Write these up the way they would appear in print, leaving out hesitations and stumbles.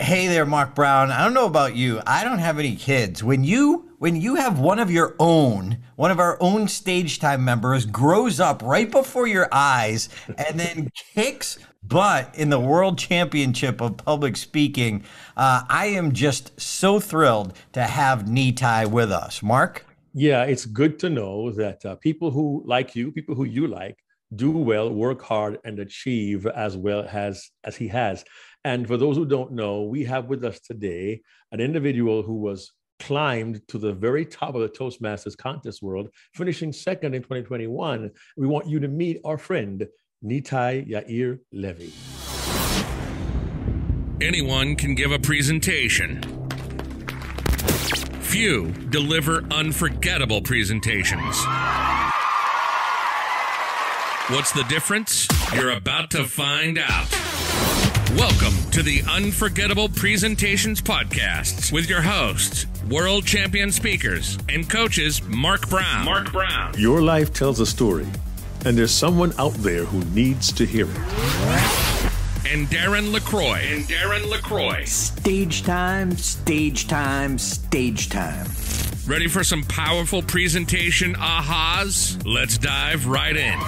Hey there, Mark Brown. I don't know about you. I don't have any kids. When you have one of your own, one of our own Stage Time members grows up right before your eyes and then kicks butt in the World Championship of Public Speaking, I am just so thrilled to have Nitay with us. Mark? Yeah, it's good to know that people who you like, do well, work hard, and achieve as well as he has. And for those who don't know, we have with us today an individual who was climbed to the very top of the Toastmasters contest world, finishing second in 2021. We want you to meet our friend, Nitay Yair Levi. Anyone can give a presentation. Few deliver unforgettable presentations. What's the difference? You're about to find out. Welcome to the Unforgettable Presentations Podcast with your hosts, world champion speakers and coaches, Mark Brown. Mark Brown. Your life tells a story, and there's someone out there who needs to hear it. And Darren LaCroix. And Darren LaCroix. Stage time, stage time, stage time. Ready for some powerful presentation ahas? Let's dive right in.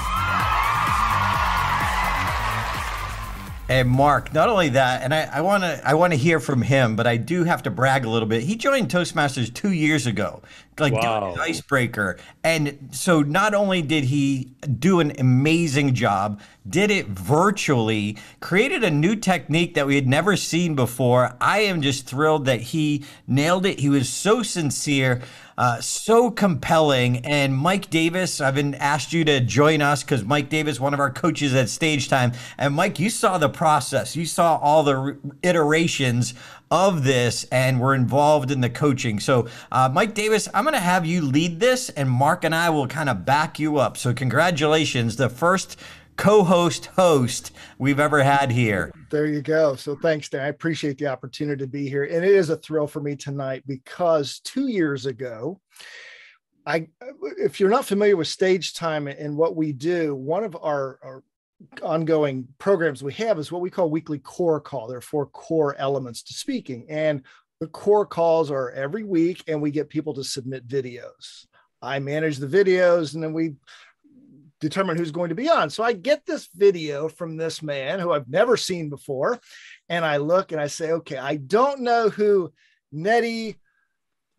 And Mark, not only that, and I want to hear from him, but I do have to brag a little bit. He joined Toastmasters 2 years ago, doing an icebreaker. And so not only did he do an amazing job, did it virtually, created a new technique that we had never seen before. I am just thrilled that he nailed it. He was so sincere, so compelling. And Mike Davis, I've been asked you to join us because Mike Davis, one of our coaches at Stage Time. And Mike, you saw the process. You saw all the iterations of this and were involved in the coaching. So Mike Davis, I'm going to have you lead this, and Mark and I will kind of back you up. So congratulations, the first co-host we've ever had here. There you go. So thanks, Dan. I appreciate the opportunity to be here. And it is a thrill for me tonight because 2 years ago, if you're not familiar with Stage Time and what we do, one of our ongoing programs we have is what we call weekly core call. There are 4 core elements to speaking. And the core calls are every week, and we get people to submit videos. I manage the videos, and then we determine who's going to be on. So I get this video from this man who I've never seen before. And I look and I say, okay, I don't know who Nitay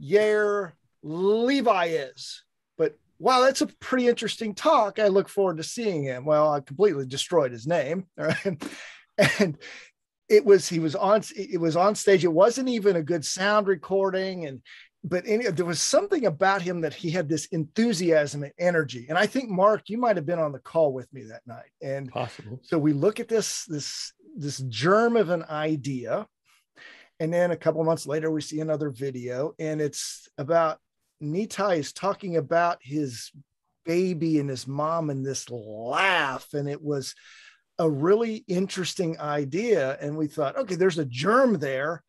Yair Levi is, but wow, that's a pretty interesting talk. I look forward to seeing him. Well, I completely destroyed his name. All right. And it was on stage. It wasn't even a good sound recording. But there was something about him that he had this enthusiasm and energy. And I think, Mark, you might have been on the call with me that night. And possible. So we look at this germ of an idea. And then a couple of months later, we see another video. And it's about Nitay is talking about his baby and his mom and this laugh. And it was a really interesting idea. And we thought, okay, there's a germ there,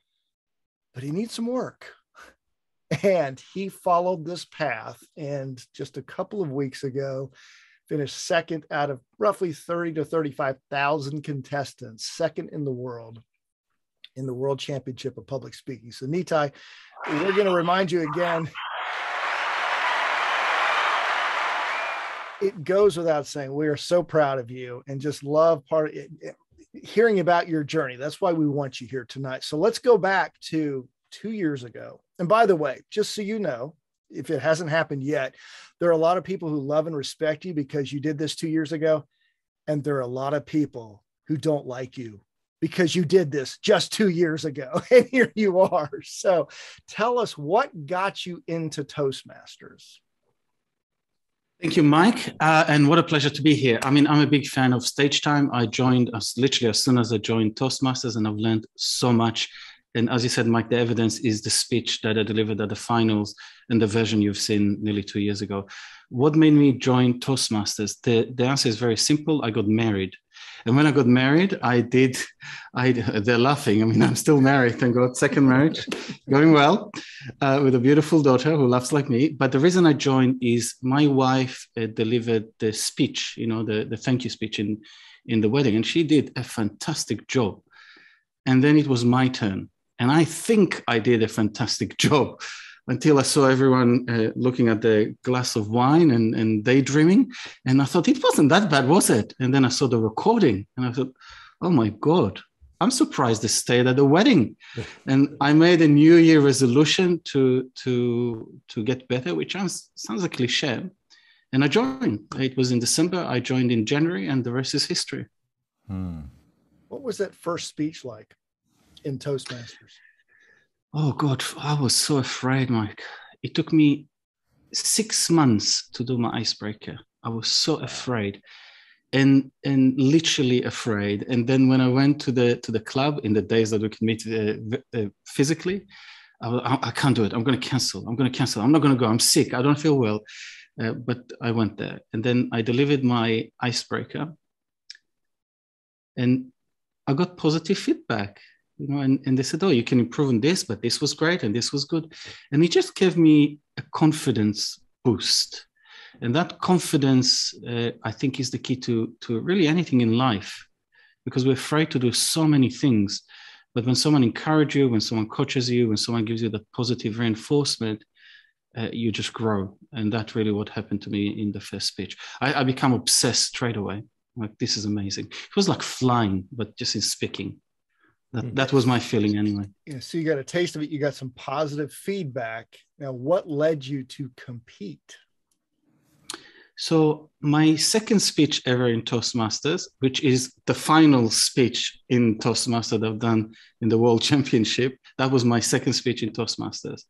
but he needs some work. And he followed this path, and just a couple of weeks ago, finished second out of roughly 30 to 35,000 contestants, second in the World Championship of Public Speaking. So Nitay, we're going to remind you again, it goes without saying, we are so proud of you and just love part of it, hearing about your journey. That's why we want you here tonight. So let's go back to 2 years ago. And by the way, just so you know, if it hasn't happened yet, there are a lot of people who love and respect you because you did this 2 years ago. And there are a lot of people who don't like you because you did this just 2 years ago. And here you are. So tell us, what got you into Toastmasters? Thank you, Mike. And what a pleasure to be here. I mean, I'm a big fan of Stage Time. I joined us literally as soon as I joined Toastmasters, and I've learned so much. And as you said, Mike, the evidence is the speech that I delivered at the finals and the version you've seen nearly 2 years ago. What made me join Toastmasters? The answer is very simple. I got married. And when I got married, they're laughing. I mean, I'm still married, thank God, second marriage, going well, with a beautiful daughter who laughs like me. But the reason I joined is my wife delivered the speech, the thank you speech in the wedding. And she did a fantastic job. And then it was my turn. And I think I did a fantastic job until I saw everyone looking at the glass of wine and daydreaming. And I thought, it wasn't that bad, was it? And then I saw the recording and I thought, oh my God, I'm surprised they stayed at the wedding. And I made a New Year resolution to get better, which sounds like a cliche. And I joined. It was in December. I joined in January, and the rest is history. What was that first speech like in Toastmasters? Oh, God, I was so afraid, Mike. It took me 6 months to do my icebreaker. I was so afraid. And literally afraid. And then when I went to the club in the days that we could meet physically, I can't do it. I'm going to cancel. I'm not going to go. I'm sick. I don't feel well. But I went there. And then I delivered my icebreaker. And I got positive feedback, you know, and they said, oh, you can improve on this, but this was great and this was good. And it just gave me a confidence boost. And that confidence, I think, is the key to really anything in life, because we're afraid to do so many things. But when someone encourages you, when someone coaches you, when someone gives you that positive reinforcement, you just grow. And that's really what happened to me in the first speech. I become obsessed straight away. Like, this is amazing. It was like flying, but just in speaking. That was my feeling anyway. Yeah, so you got a taste of it. You got some positive feedback. Now, what led you to compete? So my second speech ever in Toastmasters, which is the final speech in Toastmasters that I've done in the World Championship, that was my second speech in Toastmasters.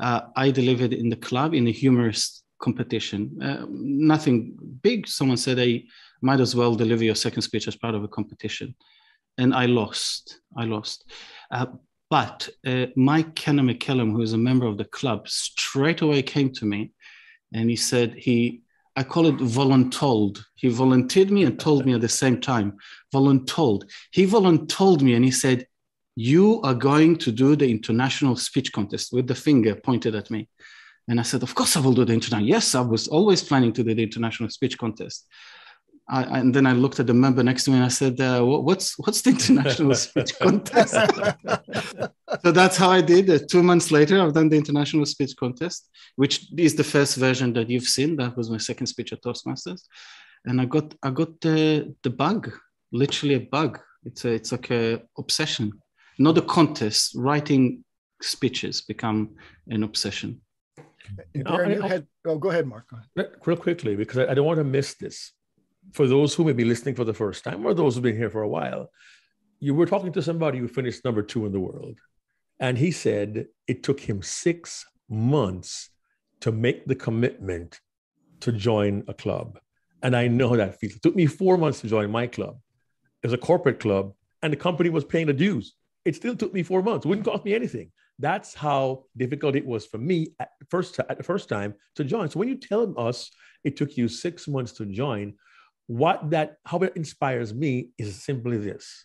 I delivered in the club in a humorous competition. Nothing big. Someone said, hey, might as well deliver your second speech as part of a competition. And I lost. But Mike Kenner McKellum, who is a member of the club, straight away came to me and he said I call it voluntold. He volunteered me and told me at the same time. Voluntold. He voluntold me and he said, you are going to do the international speech contest, with the finger pointed at me. And I said, of course I will do the international. Yes, I was always planning to do the international speech contest. And then I looked at the member next to me and I said, what's the international speech contest? So that's how I did. 2 months later, I've done the international speech contest, which is the first version that you've seen. That was my second speech at Toastmasters. And I got the bug, literally a bug. It's like an obsession, not a contest. Writing speeches become an obsession. Go ahead, Mark. Go ahead. Real quickly, because I don't want to miss this. For those who may be listening for the first time, or those who've been here for a while, you were talking to somebody who finished number 2 in the world. And he said it took him 6 months to make the commitment to join a club. And I know how that feels. It took me 4 months to join my club. It was a corporate club and the company was paying the dues. It still took me 4 months. It wouldn't cost me anything. That's how difficult it was for me at the first time to join. So when you tell us it took you 6 months to join, how it inspires me is simply this.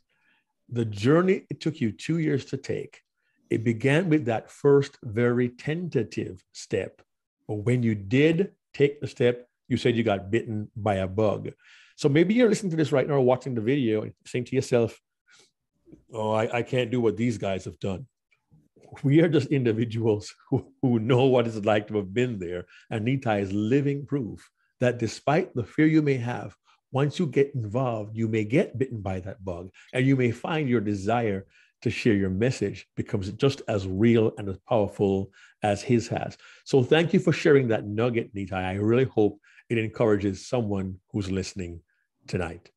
The journey it took you 2 years to take, it began with that first very tentative step. But when you did take the step, you said you got bitten by a bug. So maybe you're listening to this right now or watching the video and saying to yourself, oh, I can't do what these guys have done. We are just individuals who know what it's like to have been there. And Nitay is living proof that despite the fear you may have, once you get involved, you may get bitten by that bug, and you may find your desire to share your message becomes just as real and as powerful as his has. So thank you for sharing that nugget, Nitay. I really hope it encourages someone who's listening tonight.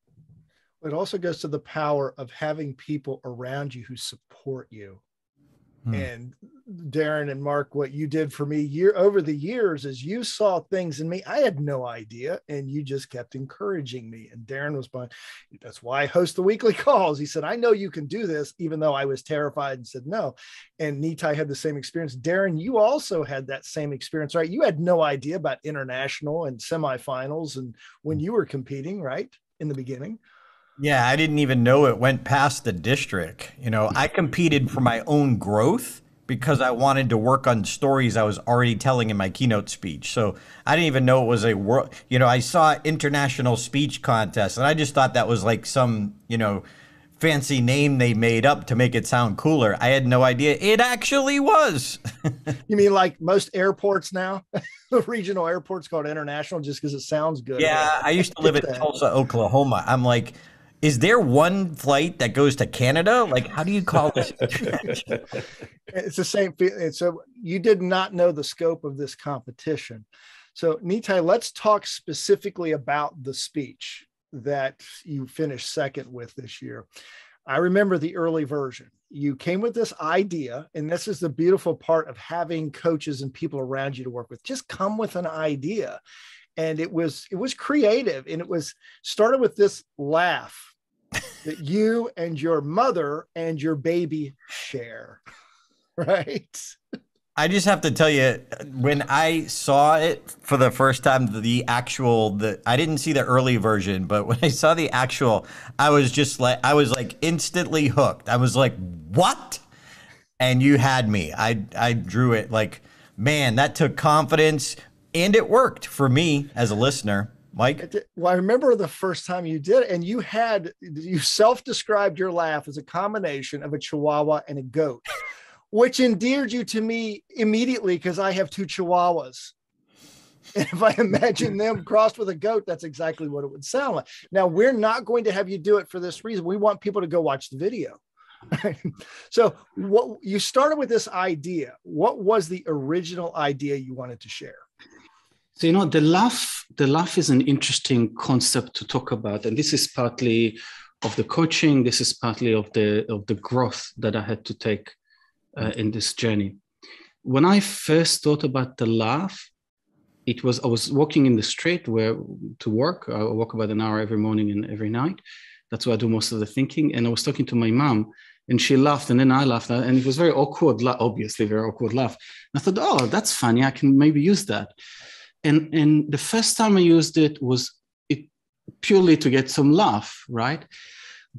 It also goes to the power of having people around you who support you. And Darren and Mark, what you did for me over the years is you saw things in me I had no idea, and you just kept encouraging me. And Darren was that's why I host the weekly calls. He said, I know you can do this, even though I was terrified and said no. And Nitay had the same experience. Darren, you also had that same experience, right? You had no idea about international and semifinals and when you were competing, right, in the beginning. Yeah, I didn't even know it went past the district. You know, I competed for my own growth because I wanted to work on stories I was already telling in my keynote speech. So I didn't even know it was I saw international speech contest and I just thought that was like some, fancy name they made up to make it sound cooler. I had no idea it actually was. You mean like most airports now? Regional airports called international just because it sounds good. Yeah, I used to live in Tulsa, Oklahoma. I'm like, is there one flight that goes to Canada? Like, how do you call this? It's the same feeling. So you did not know the scope of this competition. So Nitay, let's talk specifically about the speech that you finished second with this year. I remember the early version. You came with this idea, and this is the beautiful part of having coaches and people around you to work with. Just come with an idea. And it was creative, and it started with this laugh that you and your mother and your baby share, right? I just have to tell you, when I saw it for the first time, I didn't see the early version, but when I saw the actual, I was like instantly hooked. I was like, what? And you had me. I drew it like, man, that took confidence. And it worked for me as a listener, Mike. Well, I remember the first time you did it, and you self-described your laugh as a combination of a Chihuahua and a goat, which endeared you to me immediately because I have two Chihuahuas. And if I imagine them crossed with a goat, that's exactly what it would sound like. Now, we're not going to have you do it for this reason. We want people to go watch the video. So what you started with this idea, what was the original idea you wanted to share? So, you know, the laugh is an interesting concept to talk about. And this is partly of the coaching. This is partly of the growth that I had to take in this journey. When I first thought about the laugh, I was walking in the street to work. I walk about an hour every morning and every night. That's where I do most of the thinking. And I was talking to my mom, and she laughed, and then I laughed, and it was very awkward, obviously very awkward laugh. And I thought, oh, that's funny. I can maybe use that. And the first time I used it was purely to get some laugh, right?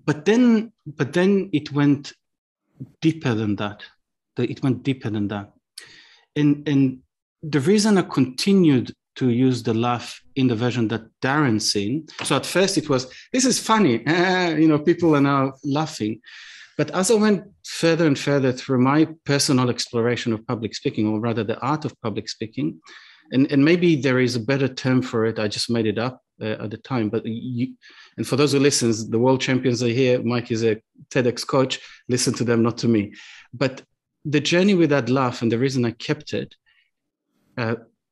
But then it went deeper than that. And the reason I continued to use the laugh in the version that Darren's seen. So at first it was, this is funny. You know, people are now laughing. But as I went further and further through my personal exploration of public speaking, or rather the art of public speaking, and maybe there is a better term for it. I just made it up at the time. But and for those who listen, the world champions are here. Mike is a TEDx coach. Listen to them, not to me. But the journey with that laugh, and the reason I kept it,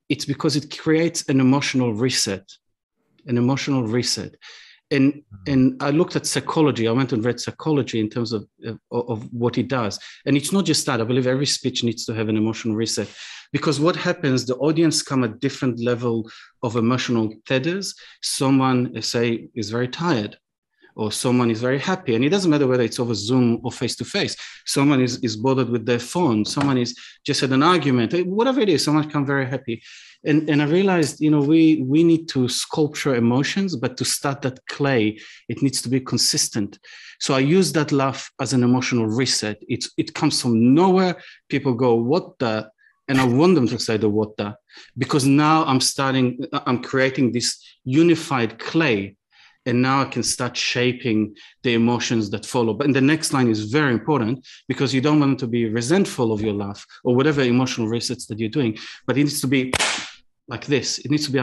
it's because it creates an emotional reset. And I looked at psychology. I went and read psychology in terms of what it does. And it's not just that. I believe every speech needs to have an emotional reset, because what happens, the audience come at different level of emotional tethers. Someone, say, is very tired, or someone is very happy. And it doesn't matter whether it's over Zoom or face-to-face. Someone is bothered with their phone. Someone is just had an argument. Whatever it is, someone comes very happy. And I realized, you know, we need to sculpture emotions, but to start that clay, it needs to be consistent. So I use that laugh as an emotional reset. It comes from nowhere. People go, what the? And I want them to say the what the, because now I'm creating this unified clay. And now I can start shaping the emotions that follow. But the next line is very important, because you don't want them to be resentful of your laugh or whatever emotional resets that you're doing. But it needs to be like this. It needs to be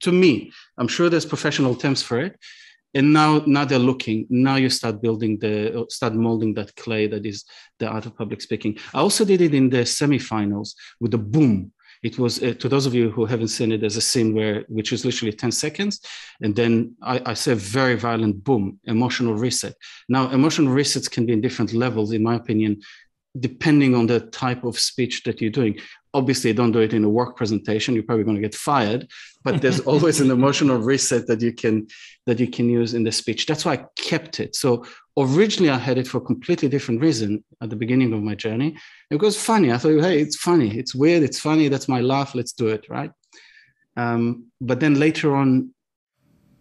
to me. I'm sure there's professional terms for it. And now they're looking. Now you start building start molding that clay that is the art of public speaking. I also did it in the semifinals with the boom. It was, to those of you who haven't seen it, there's a scene which is literally 10 seconds. And then I say very violent boom, emotional reset. Now, emotional resets can be in different levels, in my opinion, depending on the type of speech that you're doing. Obviously, don't do it in a work presentation. You're probably going to get fired. But there's always an emotional reset that you can use in the speech. That's why I kept it. So originally, I had it for a completely different reason at the beginning of my journey. It was funny. I thought, hey, it's funny. It's weird. It's funny. That's my laugh. Let's do it, right? But then later on,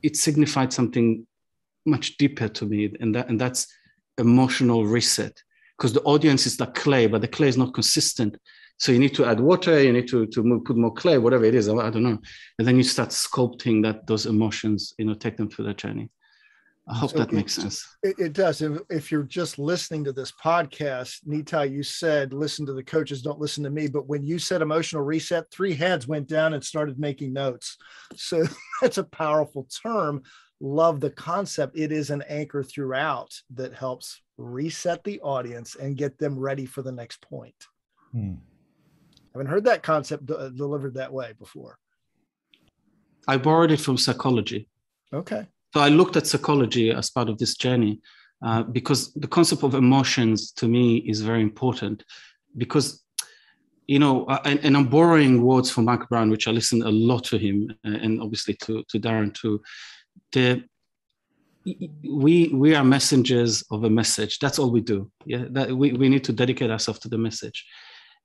it signified something much deeper to me, and that's emotional reset. Because the audience is like clay, but the clay is not consistent. So you need to add water, you need to put more clay, whatever it is, I don't know. And then you start sculpting those emotions, you know, take them through that journey. I hope that makes sense. It does. If you're just listening to this podcast, Nitay, you said, listen to the coaches, don't listen to me. But when you said emotional reset, three heads went down and started making notes. So that's a powerful term. Love the concept. It is an anchor throughout that helps reset the audience and get them ready for the next point. I haven't heard that concept delivered that way before. I borrowed it from psychology. Okay. So I looked at psychology as part of this journey because the concept of emotions to me is very important because, you know, and I'm borrowing words from Mark Brown, which I listen a lot to him and obviously to Darren too. We are messengers of a message. That's all we do. Yeah, that we need to dedicate ourselves to the message.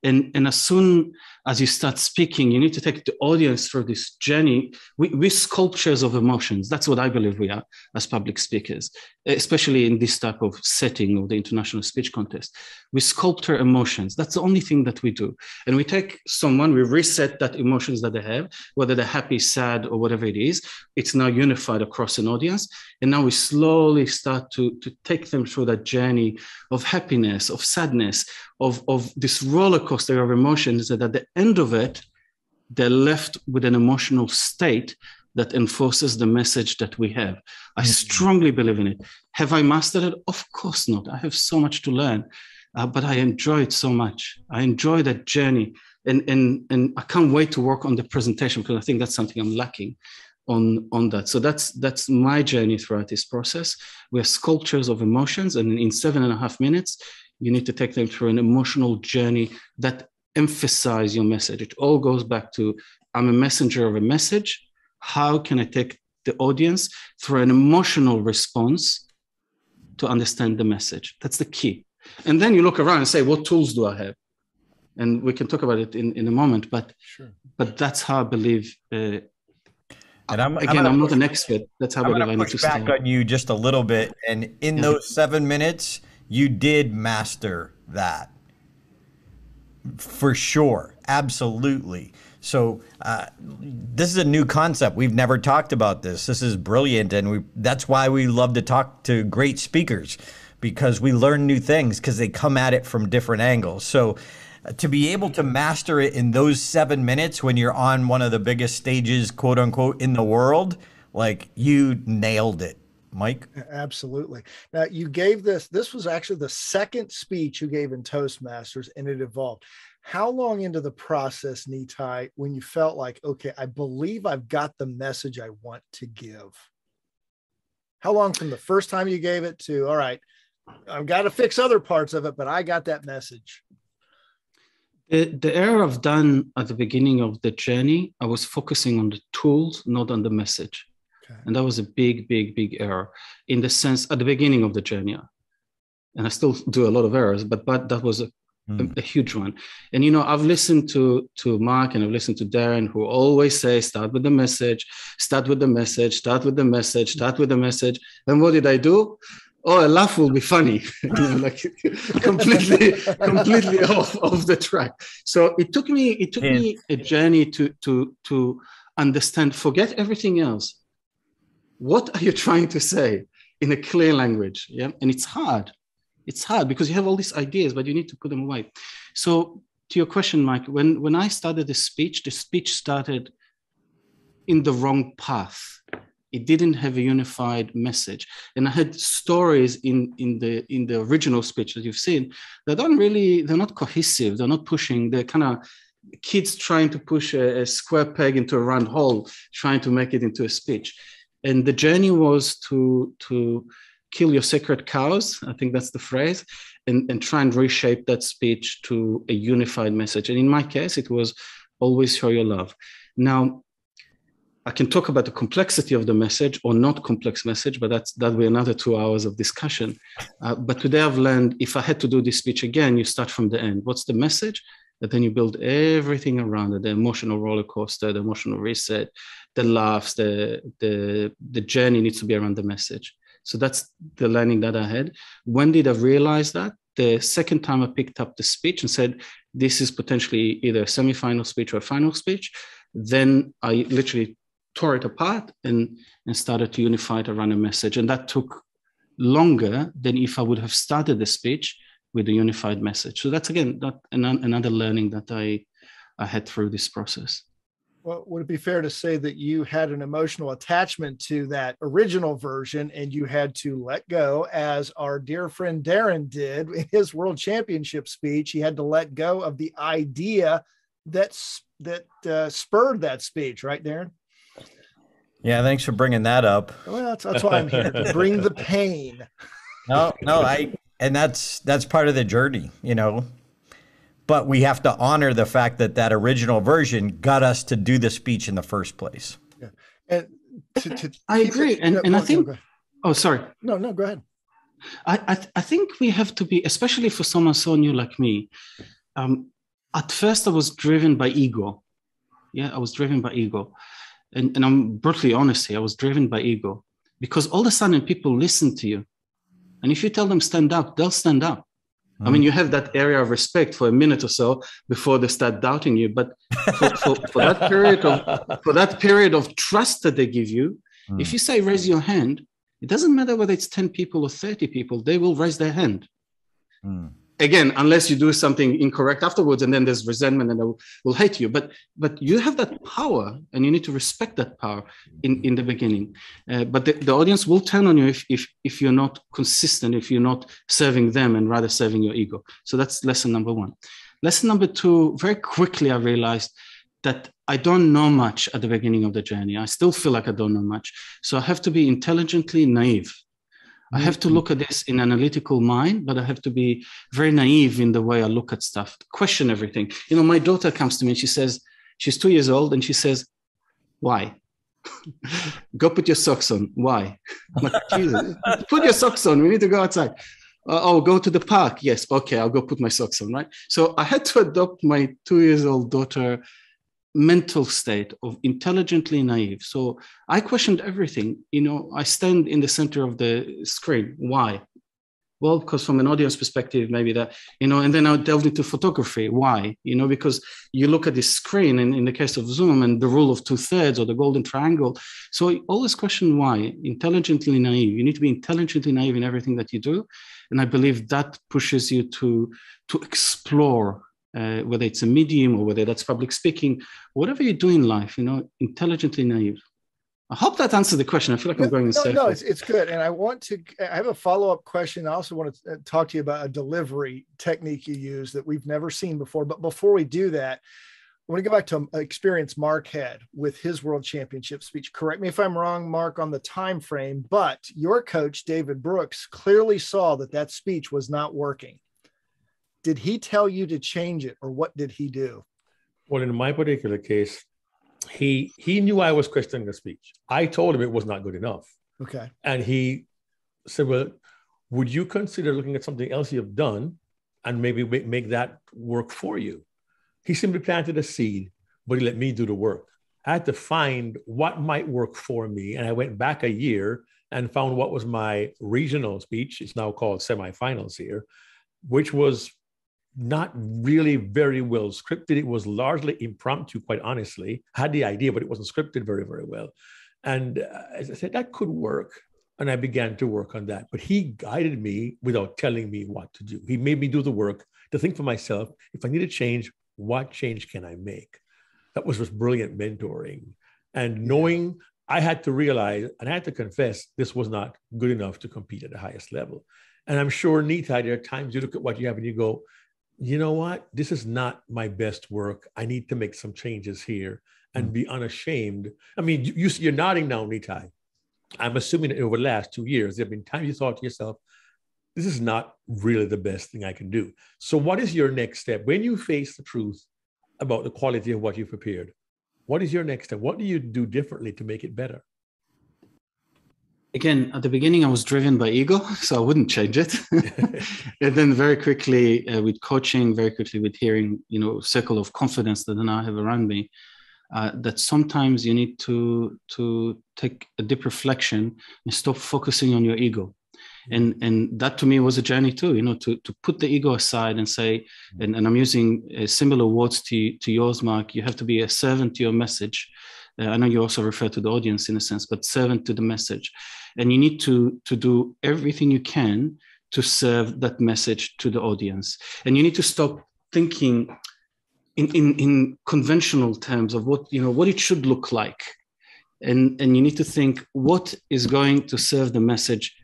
And as soon as you start speaking, you need to take the audience through this journey. We're sculptures of emotions. That's what I believe we are as public speakers, especially in this type of setting of the International Speech Contest. We sculpture emotions. That's the only thing that we do. And we take someone, we reset that emotions that they have, whether they're happy, sad, or whatever it is. It's now unified across an audience. And now we slowly start to take them through that journey of happiness, of sadness, of this roller coaster of emotions, that at the end of it, they're left with an emotional state that enforces the message that we have. I strongly believe in it. Have I mastered it? Of course not. I have so much to learn, but I enjoy it so much. I enjoy that journey, and I can't wait to work on the presentation because I think that's something I'm lacking on that. So that's my journey throughout this process. We are sculptures of emotions, and in 7.5 minutes, you need to take them through an emotional journey that emphasizes your message. It all goes back to, I'm a messenger of a message. How can I take the audience through an emotional response to understand the message? That's the key. And then you look around and say, what tools do I have? And we can talk about it in a moment, but sure. But that's how I believe. And I'm not an expert. That's how I believe I need to start. I'm going to push back on you just a little bit. And in those 7 minutes, you did master that for sure. Absolutely. So this is a new concept. We've never talked about this. This is brilliant. And that's why we love to talk to great speakers, because we learn new things because they come at it from different angles. So to be able to master it in those 7 minutes when you're on one of the biggest stages, quote unquote, in the world, like you nailed it. Mike? Absolutely. Now, you gave this was actually the second speech you gave in Toastmasters, and it evolved. How long into the process, Nitay, when you felt like, okay, I believe I've got the message I want to give? How long from the first time you gave it to, all right, I've got to fix other parts of it, but I got that message? The error I've done at the beginning of the journey, I was focusing on the tools, not on the message. Okay. And that was a big, big, big error in the sense at the beginning of the journey. And I still do a lot of errors, but that was a huge one. And, you know, I've listened to Mark and I've listened to Darren, who always say, start with the message, start with the message, start with the message, start with the message. And what did I do? Oh, a laugh will be funny, like completely off the track. So it took me a journey to understand, forget everything else. What are you trying to say in a clear language? Yeah. And it's hard. It's hard because you have all these ideas, but you need to put them away. So to your question, Mike, when I started the speech started in the wrong path. It didn't have a unified message. And I had stories in the original speech that you've seen that they're not cohesive. They're not pushing. They're kind of kids trying to push a square peg into a round hole, trying to make it into a speech. And the journey was to kill your sacred cows, I think that's the phrase, and try and reshape that speech to a unified message. And in my case, it was always show your love. Now, I can talk about the complexity of the message or not complex message, but that'll be another 2 hours of discussion. But today I've learned if I had to do this speech again, you start from the end. What's the message? And then you build everything around it, the emotional roller coaster, the emotional reset, the laughs, the journey needs to be around the message. So that's the learning that I had. When did I realize that? The second time I picked up the speech and said, this is potentially either a semifinal speech or a final speech. Then I literally tore it apart and started to unify it around a message. And that took longer than if I would have started the speech with a unified message. So that's, again, another learning that I had through this process. Well, would it be fair to say that you had an emotional attachment to that original version and you had to let go, as our dear friend Darren did in his World Championship speech? He had to let go of the idea that spurred that speech, right, Darren? Yeah, thanks for bringing that up. Well, that's why I'm here, to bring the pain. And that's part of the journey, you know. But we have to honor the fact that that original version got us to do the speech in the first place. Yeah. And I agree. And I think, oh, sorry. No, go ahead. I think we have to be, especially for someone so new like me, at first I was driven by ego. Yeah, I was driven by ego. And I'm brutally honest here, I was driven by ego. Because all of a sudden people listen to you. And if you tell them stand up, they'll stand up. I mean, you have that area of respect for a minute or so before they start doubting you. But for that period of trust that they give you, if you say raise your hand, it doesn't matter whether it's 10 people or 30 people, they will raise their hand. Again, unless you do something incorrect afterwards, and then there's resentment and they will hate you. But you have that power, and you need to respect that power in the beginning. But the audience will turn on you if you're not consistent, if you're not serving them and rather serving your ego. So that's lesson number one. Lesson number two, very quickly I realized that I don't know much at the beginning of the journey. I still feel like I don't know much. So I have to be intelligently naive. I have to look at this in analytical mind, but I have to be very naive in the way I look at stuff, question everything. You know, my daughter comes to me and she says, she's 2 years old, and she says, why? Go put your socks on. Why? I'm like, Jesus, put your socks on. We need to go outside. Oh, go to the park. Yes. Okay. I'll go put my socks on. Right. So I had to adopt my 2 years old daughter mental state of intelligently naive. So I questioned everything. You know, I stand in the center of the screen. Why? Well, because from an audience perspective, maybe that, you know, and then I delved into photography. Why? You know, because you look at this screen, and in the case of Zoom, and the rule of two-thirds or the golden triangle. So I always question why, intelligently naive. You need to be intelligently naive in everything that you do. And I believe that pushes you to explore, whether it's a medium or whether that's public speaking, whatever you do in life, you know, intelligently naive. I hope that answers the question. I feel like I'm going insane. No, it's good. And I have a follow-up question. I also want to talk to you about a delivery technique you use that we've never seen before. But before we do that, I want to go back to an experience Mark had with his World Championship speech. Correct me if I'm wrong, Mark, on the time frame, but your coach, David Brooks, clearly saw that speech was not working. Did he tell you to change it, or what did he do? Well, in my particular case, he knew I was questioning the speech. I told him it was not good enough. Okay. And he said, well, would you consider looking at something else you've done and maybe make that work for you? He simply planted a seed, but he let me do the work. I had to find what might work for me. And I went back a year and found what was my regional speech. It's now called semifinals here, which was not really very well scripted. It was largely impromptu, quite honestly. I had the idea, but it wasn't scripted very, very well. And as I said, that could work. And I began to work on that. But he guided me without telling me what to do. He made me do the work to think for myself, if I need a change, what change can I make? That was just brilliant mentoring. And knowing I had to realize, and I had to confess, this was not good enough to compete at the highest level. And I'm sure, Nitay, there are times you look at what you have and you go, you know what? This is not my best work. I need to make some changes here and be unashamed. I mean, you're nodding now, Nitay. I'm assuming that over the last 2 years, there have been times you thought to yourself, this is not really the best thing I can do. So what is your next step? When you face the truth about the quality of what you've prepared, what is your next step? What do you do differently to make it better? Again, at the beginning, I was driven by ego, so I wouldn't change it. And then very quickly with coaching, very quickly with hearing, you know, circle of confidence that I now have around me, that sometimes you need to take a deep reflection and stop focusing on your ego. And that to me was a journey too, you know, to put the ego aside and say, and I'm using similar words to yours, Mark, you have to be a servant to your message. I know you also refer to the audience in a sense, but servant to the message. And you need to do everything you can to serve that message to the audience. And you need to stop thinking in conventional terms of what, you know, what it should look like. And you need to think what is going to serve the message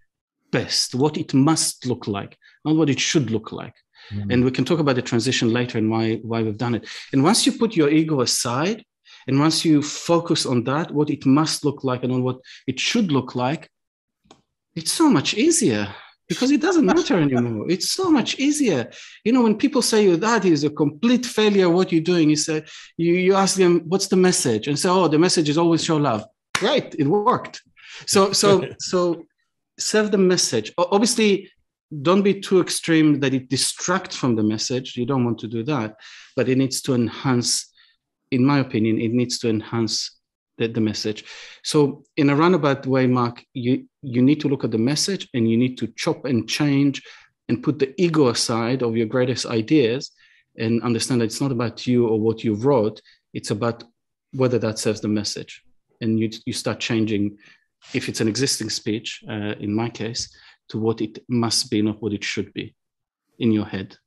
best, what it must look like, not what it should look like. Mm-hmm. And we can talk about the transition later and why we've done it. And once you put your ego aside, and once you focus on that, what it must look like and on what it should look like, it's so much easier because it doesn't matter anymore. It's so much easier. You know, when people say that is a complete failure, what you're doing, you say, you ask them, what's the message? And say, oh, the message is always show love. Right, it worked. So serve the message. Obviously, don't be too extreme that it distracts from the message. You don't want to do that, but it needs to enhance. In my opinion, it needs to enhance the message. So in a roundabout way, Mark, you need to look at the message and you need to chop and change and put the ego aside of your greatest ideas and understand that it's not about you or what you wrote. It's about whether that serves the message. And you start changing, if it's an existing speech, in my case, to what it must be, not what it should be in your head.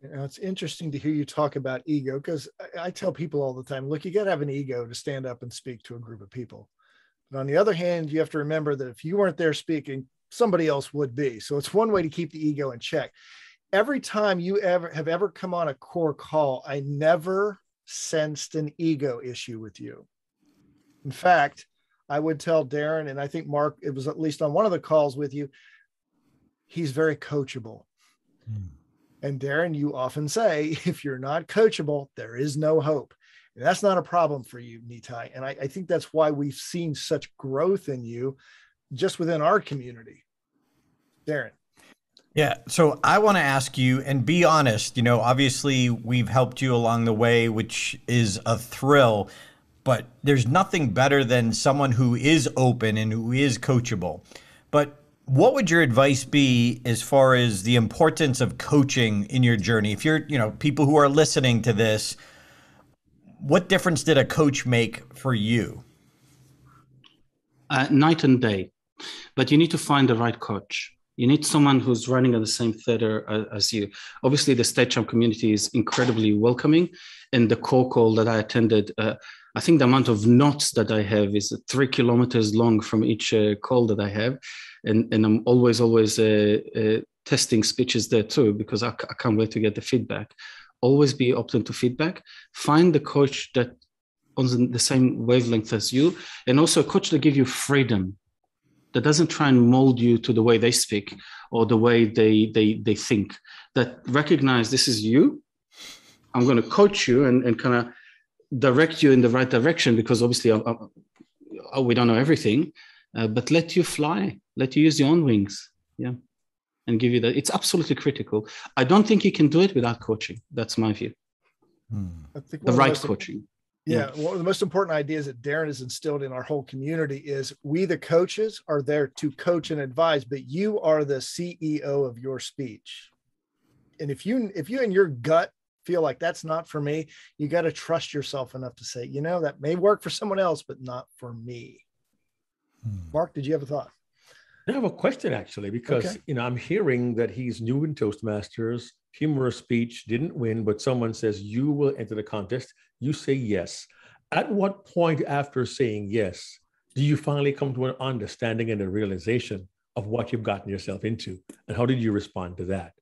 You know, it's interesting to hear you talk about ego because I tell people all the time, look, you got to have an ego to stand up and speak to a group of people. But on the other hand, you have to remember that if you weren't there speaking, somebody else would be. So it's one way to keep the ego in check. Every time you have ever come on a core call, I never sensed an ego issue with you. In fact, I would tell Darren, and I think Mark, it was at least on one of the calls with you, he's very coachable. Mm. And Darren, you often say, if you're not coachable, there is no hope. And that's not a problem for you, Nitay. And I think that's why we've seen such growth in you just within our community. Darren. Yeah. So I want to ask you, and be honest, you know, obviously we've helped you along the way, which is a thrill, but there's nothing better than someone who is open and who is coachable. But what would your advice be as far as the importance of coaching in your journey? If you're, you know, people who are listening to this, what difference did a coach make for you? Night and day, but you need to find the right coach. You need someone who's running at the same theater as you. Obviously, the Stage Time community is incredibly welcoming. And the core call that I attended, I think the amount of knots that I have is 3 kilometers long from each call that I have. And I'm always testing speeches there too, because I can't wait to get the feedback. Always be open to feedback. Find the coach that on the same wavelength as you, and also a coach that gives you freedom, that doesn't try and mold you to the way they speak or the way they think, that recognize this is you. I'm going to coach you and kind of direct you in the right direction, because obviously we don't know everything. But let you fly, let you use your own wings, yeah, and give you that. It's absolutely critical. I don't think you can do it without coaching. That's my view. I think the right coaching. Yeah, one of the most important ideas that Darren has instilled in our whole community is we, the coaches, are there to coach and advise, but you are the CEO of your speech. And if you in your gut feel like that's not for me, you got to trust yourself enough to say, you know, that may work for someone else, but not for me. Mark, did you have a thought? I have a question, actually, because you know, I'm hearing that he's new in Toastmasters, humorous speech, didn't win, but someone says, you will enter the contest. You say yes. At what point after saying yes, do you finally come to an understanding and a realization of what you've gotten yourself into? And how did you respond to that?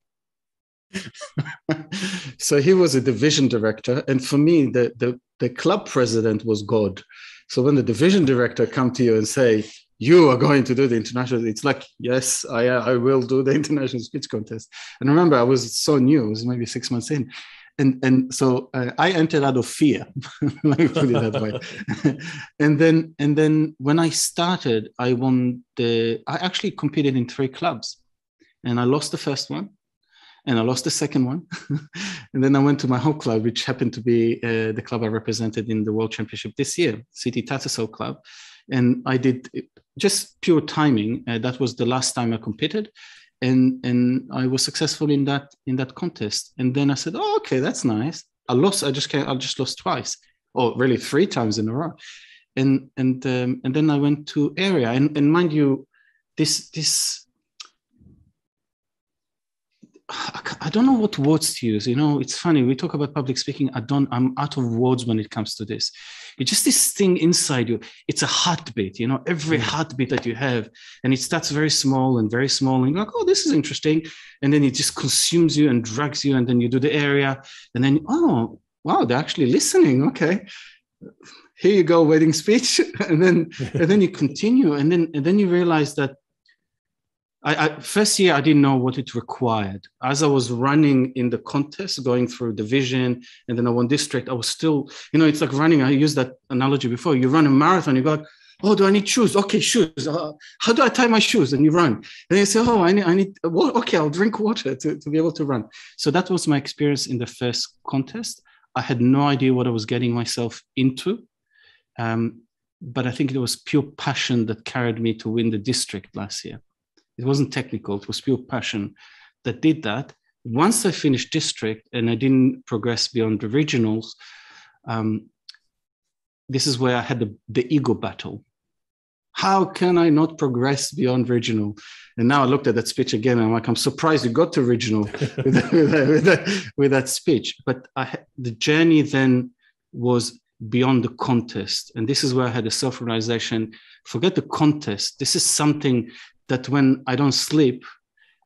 So he was a division director. And for me, the club president was God. So when the division director come to you and say, you are going to do the international, it's like, yes, I will do the international speech contest. And remember, I was so new, it was maybe 6 months in. And so I entered out of fear, let me put it that way. and then when I started, I actually competed in 3 clubs. And I lost the first one. And I lost the second one. And then I went to my home club, which happened to be the club I represented in the World Championship this year, City Tattersall Club. And I did just pure timing. That was the last time I competed. And I was successful in that contest. And then I said, oh, okay, that's nice. I lost twice, or really 3 times in a row. and then I went to area, and mind you, this I don't know what words to use. You know, it's funny, we talk about public speaking. I'm out of words when it comes to this. It's just this thing inside you. It's a heartbeat, you know, every heartbeat that you have. And it starts very small. And you're like, oh, this is interesting. And then it just consumes you and drags you. And then you do the area. And then, oh, wow, they're actually listening. Okay. Here you go, wedding speech. and then you continue. And then you realize that first year, I didn't know what it required. As I was running in the contest, going through division, and then I won district, I was still, you know, it's like running. I used that analogy before. You run a marathon, you go, oh, do I need shoes? Okay, shoes. How do I tie my shoes? And you run. And you say, oh, I need well, okay, I'll drink water to be able to run. So that was my experience in the first contest. I had no idea what I was getting myself into. But I think it was pure passion that carried me to win the district last year. It wasn't technical, it was pure passion that did that. Once I finished district and I didn't progress beyond the regionals, this is where I had the ego battle. How can I not progress beyond regional? And now I looked at that speech again, and I'm like, I'm surprised you got to regional with that speech. But the journey then was beyond the contest. And this is where I had a self-realization, forget the contest. This is something that when I don't sleep,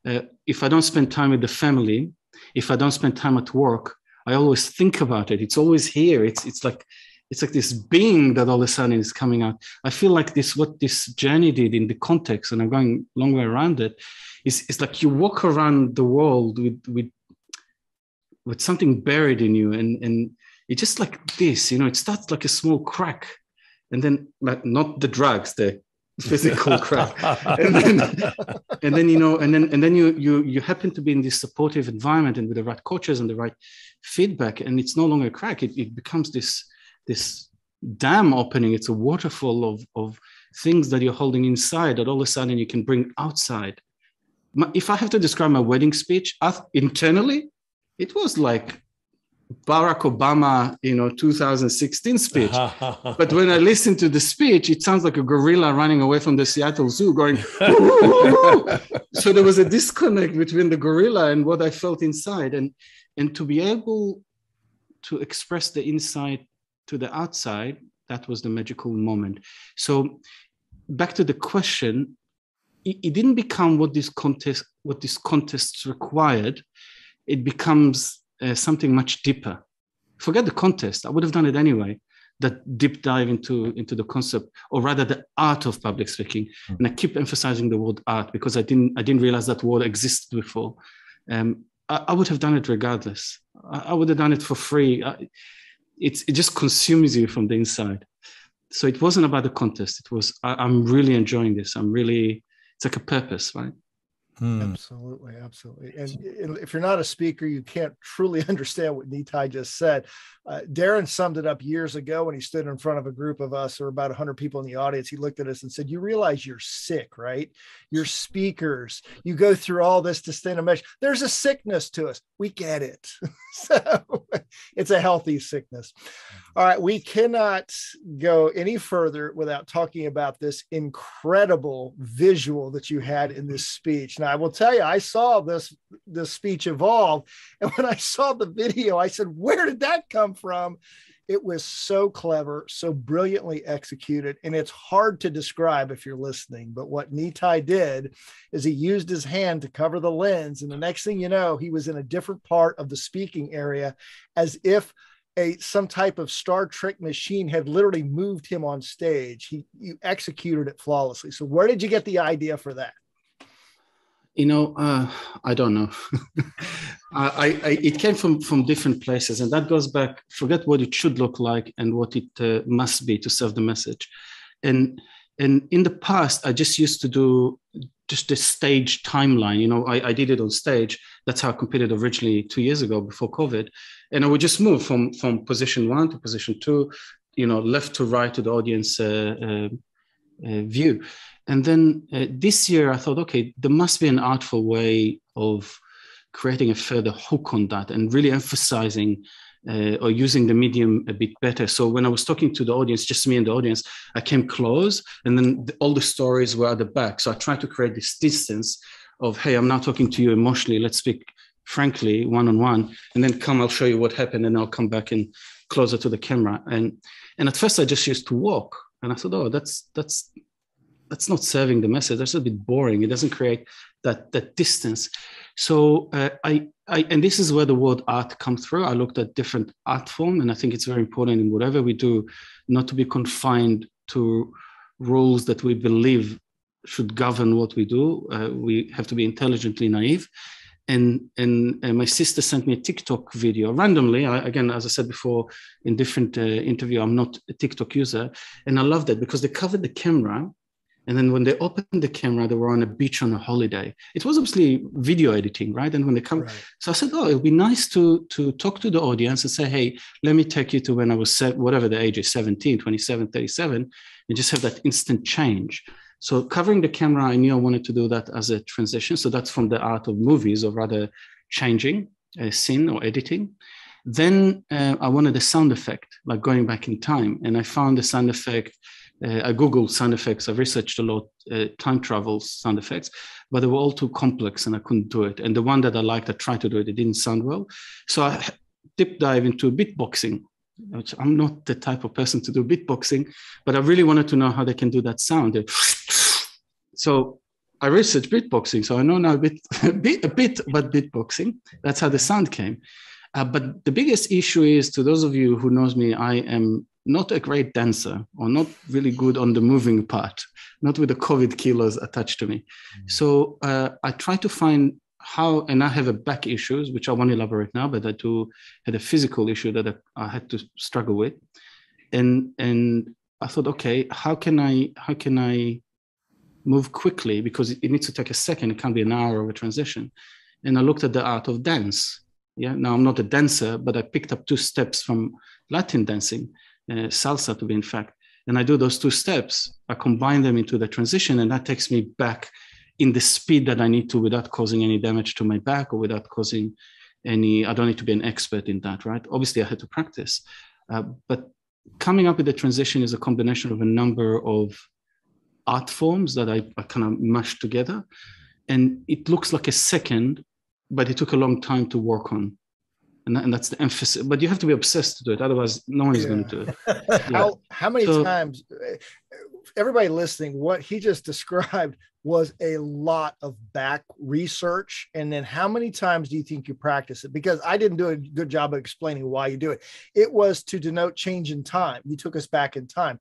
if I don't spend time with the family, if I don't spend time at work, I always think about it. It's always here. It's like this being that all of a sudden is coming out. I feel like what this journey did in the context, and I'm going a long way around it, it's like you walk around the world with something buried in you, and it's just like this, you know, it starts like a small crack, and then like not the drugs, the physical crack, and then you know, and then you happen to be in this supportive environment and with the right coaches and the right feedback, and it's no longer a crack, it becomes this dam opening. It's a waterfall of things that you're holding inside that all of a sudden you can bring outside. If I have to describe my wedding speech, internally it was like Barack Obama, you know, 2016 speech. But when I listen to the speech, it sounds like a gorilla running away from the Seattle Zoo going, woo, woo, woo, woo. So there was a disconnect between the gorilla and what I felt inside. And to be able to express the inside to the outside, that was the magical moment. So back to the question, it didn't become what these contests required. It becomes something much deeper. Forget the contest. I would have done it anyway. That deep dive into the concept, or rather the art of public speaking. Mm-hmm. And I keep emphasizing the word art because I didn't realize that word existed before. I would have done it regardless. I would have done it for free. It just consumes you from the inside. So it wasn't about the contest. It was, I'm really enjoying this. It's like a purpose, right? Hmm. Absolutely. Absolutely. And if you're not a speaker, you can't truly understand what Nitay just said. Darren summed it up years ago when he stood in front of a group of us, or about 100 people in the audience. He looked at us and said, you realize you're sick, right? You're speakers. You go through all this to stand and measure. There's a sickness to us. We get it. So it's a healthy sickness. All right. We cannot go any further without talking about this incredible visual that you had in this speech. Now, I will tell you, I saw this speech evolve. And when I saw the video, I said, where did that come from? It was so clever, so brilliantly executed. And it's hard to describe if you're listening. But what Nitay did is he used his hand to cover the lens. And the next thing you know, he was in a different part of the speaking area, as if some type of Star Trek machine had literally moved him on stage. You executed it flawlessly. So where did you get the idea for that? You know, I don't know. It came from different places, and that goes back, forget what it should look like and what it must be to serve the message. And in the past, I just used to do just a stage timeline. You know, I did it on stage. That's how I competed originally 2 years ago before COVID. And I would just move from position one to position two, you know, left to right to the audience view. And then this year I thought, okay, there must be an artful way of creating a further hook on that and really emphasizing or using the medium a bit better. So when I was talking to the audience, just me and the audience, I came close, and then all the stories were at the back. So I tried to create this distance of, hey, I'm not talking to you emotionally. Let's speak frankly, one-on-one, and then come, I'll show you what happened, and I'll come back and closer to the camera. And at first I just used to walk, and I thought, oh, that's not serving the message. That's a bit boring. It doesn't create that distance. So and this is where the word art comes through. I looked at different art form, and I think it's very important in whatever we do not to be confined to rules that we believe should govern what we do. We have to be intelligently naive. And my sister sent me a TikTok video randomly. Again, as I said before, in different interview, I'm not a TikTok user. And I love that because they covered the camera. And then when they opened the camera, they were on a beach on a holiday. It was obviously video editing, right? And when they come, so I said, oh, it'd be nice to talk to the audience and say, hey, let me take you to when I was, whatever the age is, 17, 27, 37, and just have that instant change. So covering the camera, I knew I wanted to do that as a transition. So that's from the art of movies, or rather changing a scene or editing. Then I wanted a sound effect, like going back in time. And I found the sound effect. I Googled sound effects. I researched a lot, time travel sound effects, but they were all too complex and I couldn't do it. And the one that I liked, I tried to do it. It didn't sound well. So I deep dive into beatboxing, which I'm not the type of person to do beatboxing, but I really wanted to know how they can do that sound. So I researched beatboxing. So I know now a bit about beatboxing. That's how the sound came. But the biggest issue is, to those of you who knows me, I am not a great dancer, or not really good on the moving part, not with the COVID kilos attached to me. Mm-hmm. So I try to find how, and I have a back issues, which I won't elaborate now, but I do had a physical issue that I had to struggle with. And I thought, okay, how can I move quickly? Because it needs to take a second. It can't be an hour of a transition. And I looked at the art of dance. Yeah. Now I'm not a dancer, but I picked up two steps from Latin dancing, salsa to be in fact. And I do those two steps. I combine them into the transition, and that takes me back in the speed that I need to, without causing any damage to my back, or without causing any, I don't need to be an expert in that, right? Obviously I had to practice, but coming up with the transition is a combination of a number of art forms that I kind of mashed together. And it looks like a second, but it took a long time to work on. And that's the emphasis. But you have to be obsessed to do it. Otherwise, no one is going to do it. Yeah. How many times, everybody listening, what he just described was a lot of back research. And then how many times do you think you practice it? Because I didn't do a good job of explaining why you do it. It was to denote change in time. You took us back in time.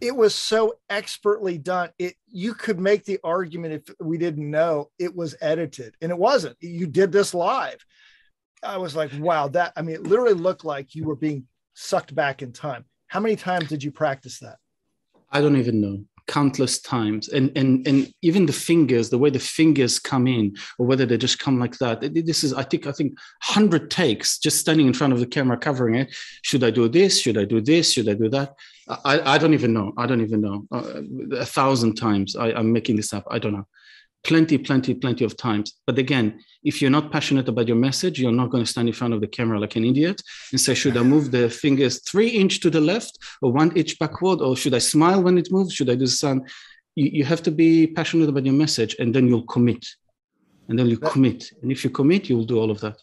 It was so expertly done. You could make the argument, if we didn't know, it was edited. And it wasn't. You did this live. I was like, wow, it literally looked like you were being sucked back in time. How many times did you practice that? I don't even know. Countless times. And even the fingers, the way the fingers come in, or whether they just come like that. This is, I think 100 takes just standing in front of the camera covering it. Should I do this? Should I do this? Should I do that? I don't even know. 1,000 times. I'm making this up. I don't know. Plenty of times. But again, if you're not passionate about your message, you're not going to stand in front of the camera like an idiot and say, should I move the fingers 3 inches to the left or 1 inch backward? Or should I smile when it moves? Should I do the sound? You have to be passionate about your message, and then you'll commit. And if you commit, you'll do all of that.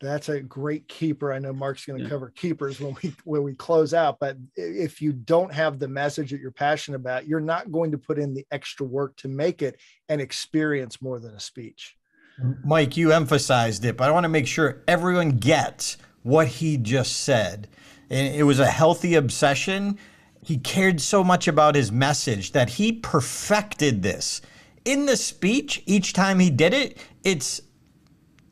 That's a great keeper. I know Mark's going to cover keepers when we close out. But if you don't have the message that you're passionate about, you're not going to put in the extra work to make it an experience more than a speech. Mike, you emphasized it, but I want to make sure everyone gets what he just said. And it was a healthy obsession. He cared so much about his message that he perfected this. In the speech, each time he did it, it's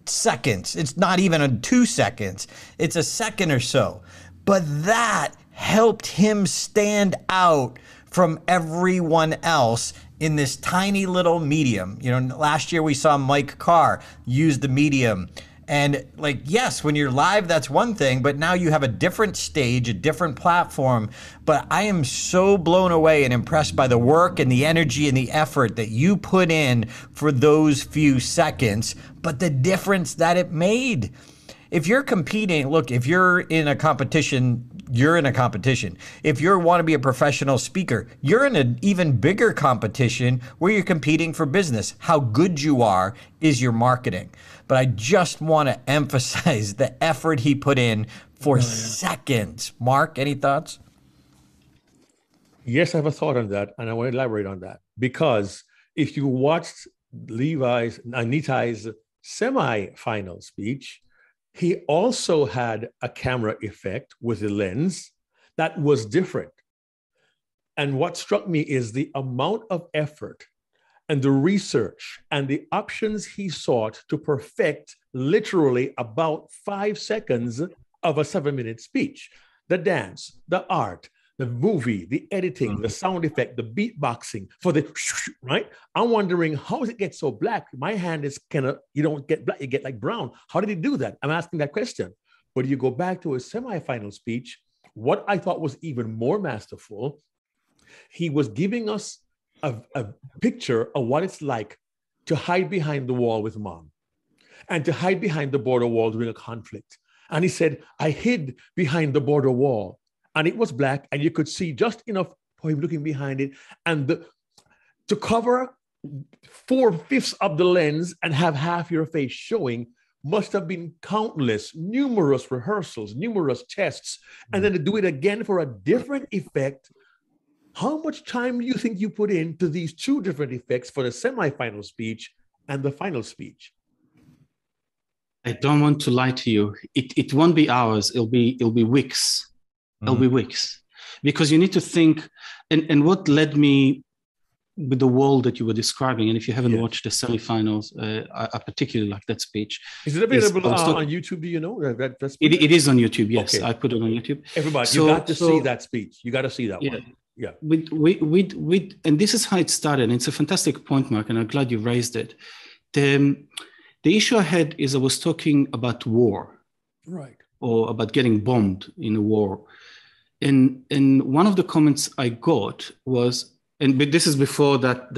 seconds. It's not even 2 seconds. It's a second or so. But that helped him stand out from everyone else in this tiny little medium. You know, last year we saw Mike Carr use the medium. And like, yes, when you're live, that's one thing, but now you have a different stage, a different platform. But I am so blown away and impressed by the work and the energy and the effort that you put in for those few seconds, but the difference that it made. if you're competing, look, if you're in a competition, you're in a competition. If you want to be a professional speaker, you're in an even bigger competition where you're competing for business. How good you are is your marketing. But I just want to emphasize the effort he put in for seconds. Mark, any thoughts? Yes, I have a thought on that, and I want to elaborate on that. Because if you watched Nitay's semi-final speech, he also had a camera effect with a lens that was different. And what struck me is the amount of effort and the research and the options he sought to perfect literally about 5 seconds of a 7-minute speech. The dance, the art, the movie, the editing, the sound effect, the beatboxing for the right. I'm wondering, how does it get so black? My hand is kind of, you don't get black, you get like brown. How did he do that? I'm asking that question. But you go back to his semifinal speech, what I thought was even more masterful, he was giving us a picture of what it's like to hide behind the wall with mom and to hide behind the border wall during a conflict. And he said, I hid behind the border wall. And it was black, and you could see just enough for him looking behind it, and to cover 4/5 of the lens and have half your face showing must have been countless, numerous rehearsals, numerous tests, and then to do it again for a different effect. How much time do you think you put into these two different effects for the semifinal speech and the final speech? I don't want to lie to you. It won't be hours. It'll be weeks. It'll be weeks, because you need to think, and what led me with the world that you were describing, and if you haven't watched the semifinals, I particularly like that speech. Is it available on YouTube, do you know? That it is on YouTube, yes. Okay. I put it on YouTube. Everybody, you got to see that speech. You got to see that one. Yeah. And this is how it started. It's a fantastic point, Mark, and I'm glad you raised it. The issue I had is I was talking about war. Right. Or about getting bombed in a war. And one of the comments I got was, and this is before that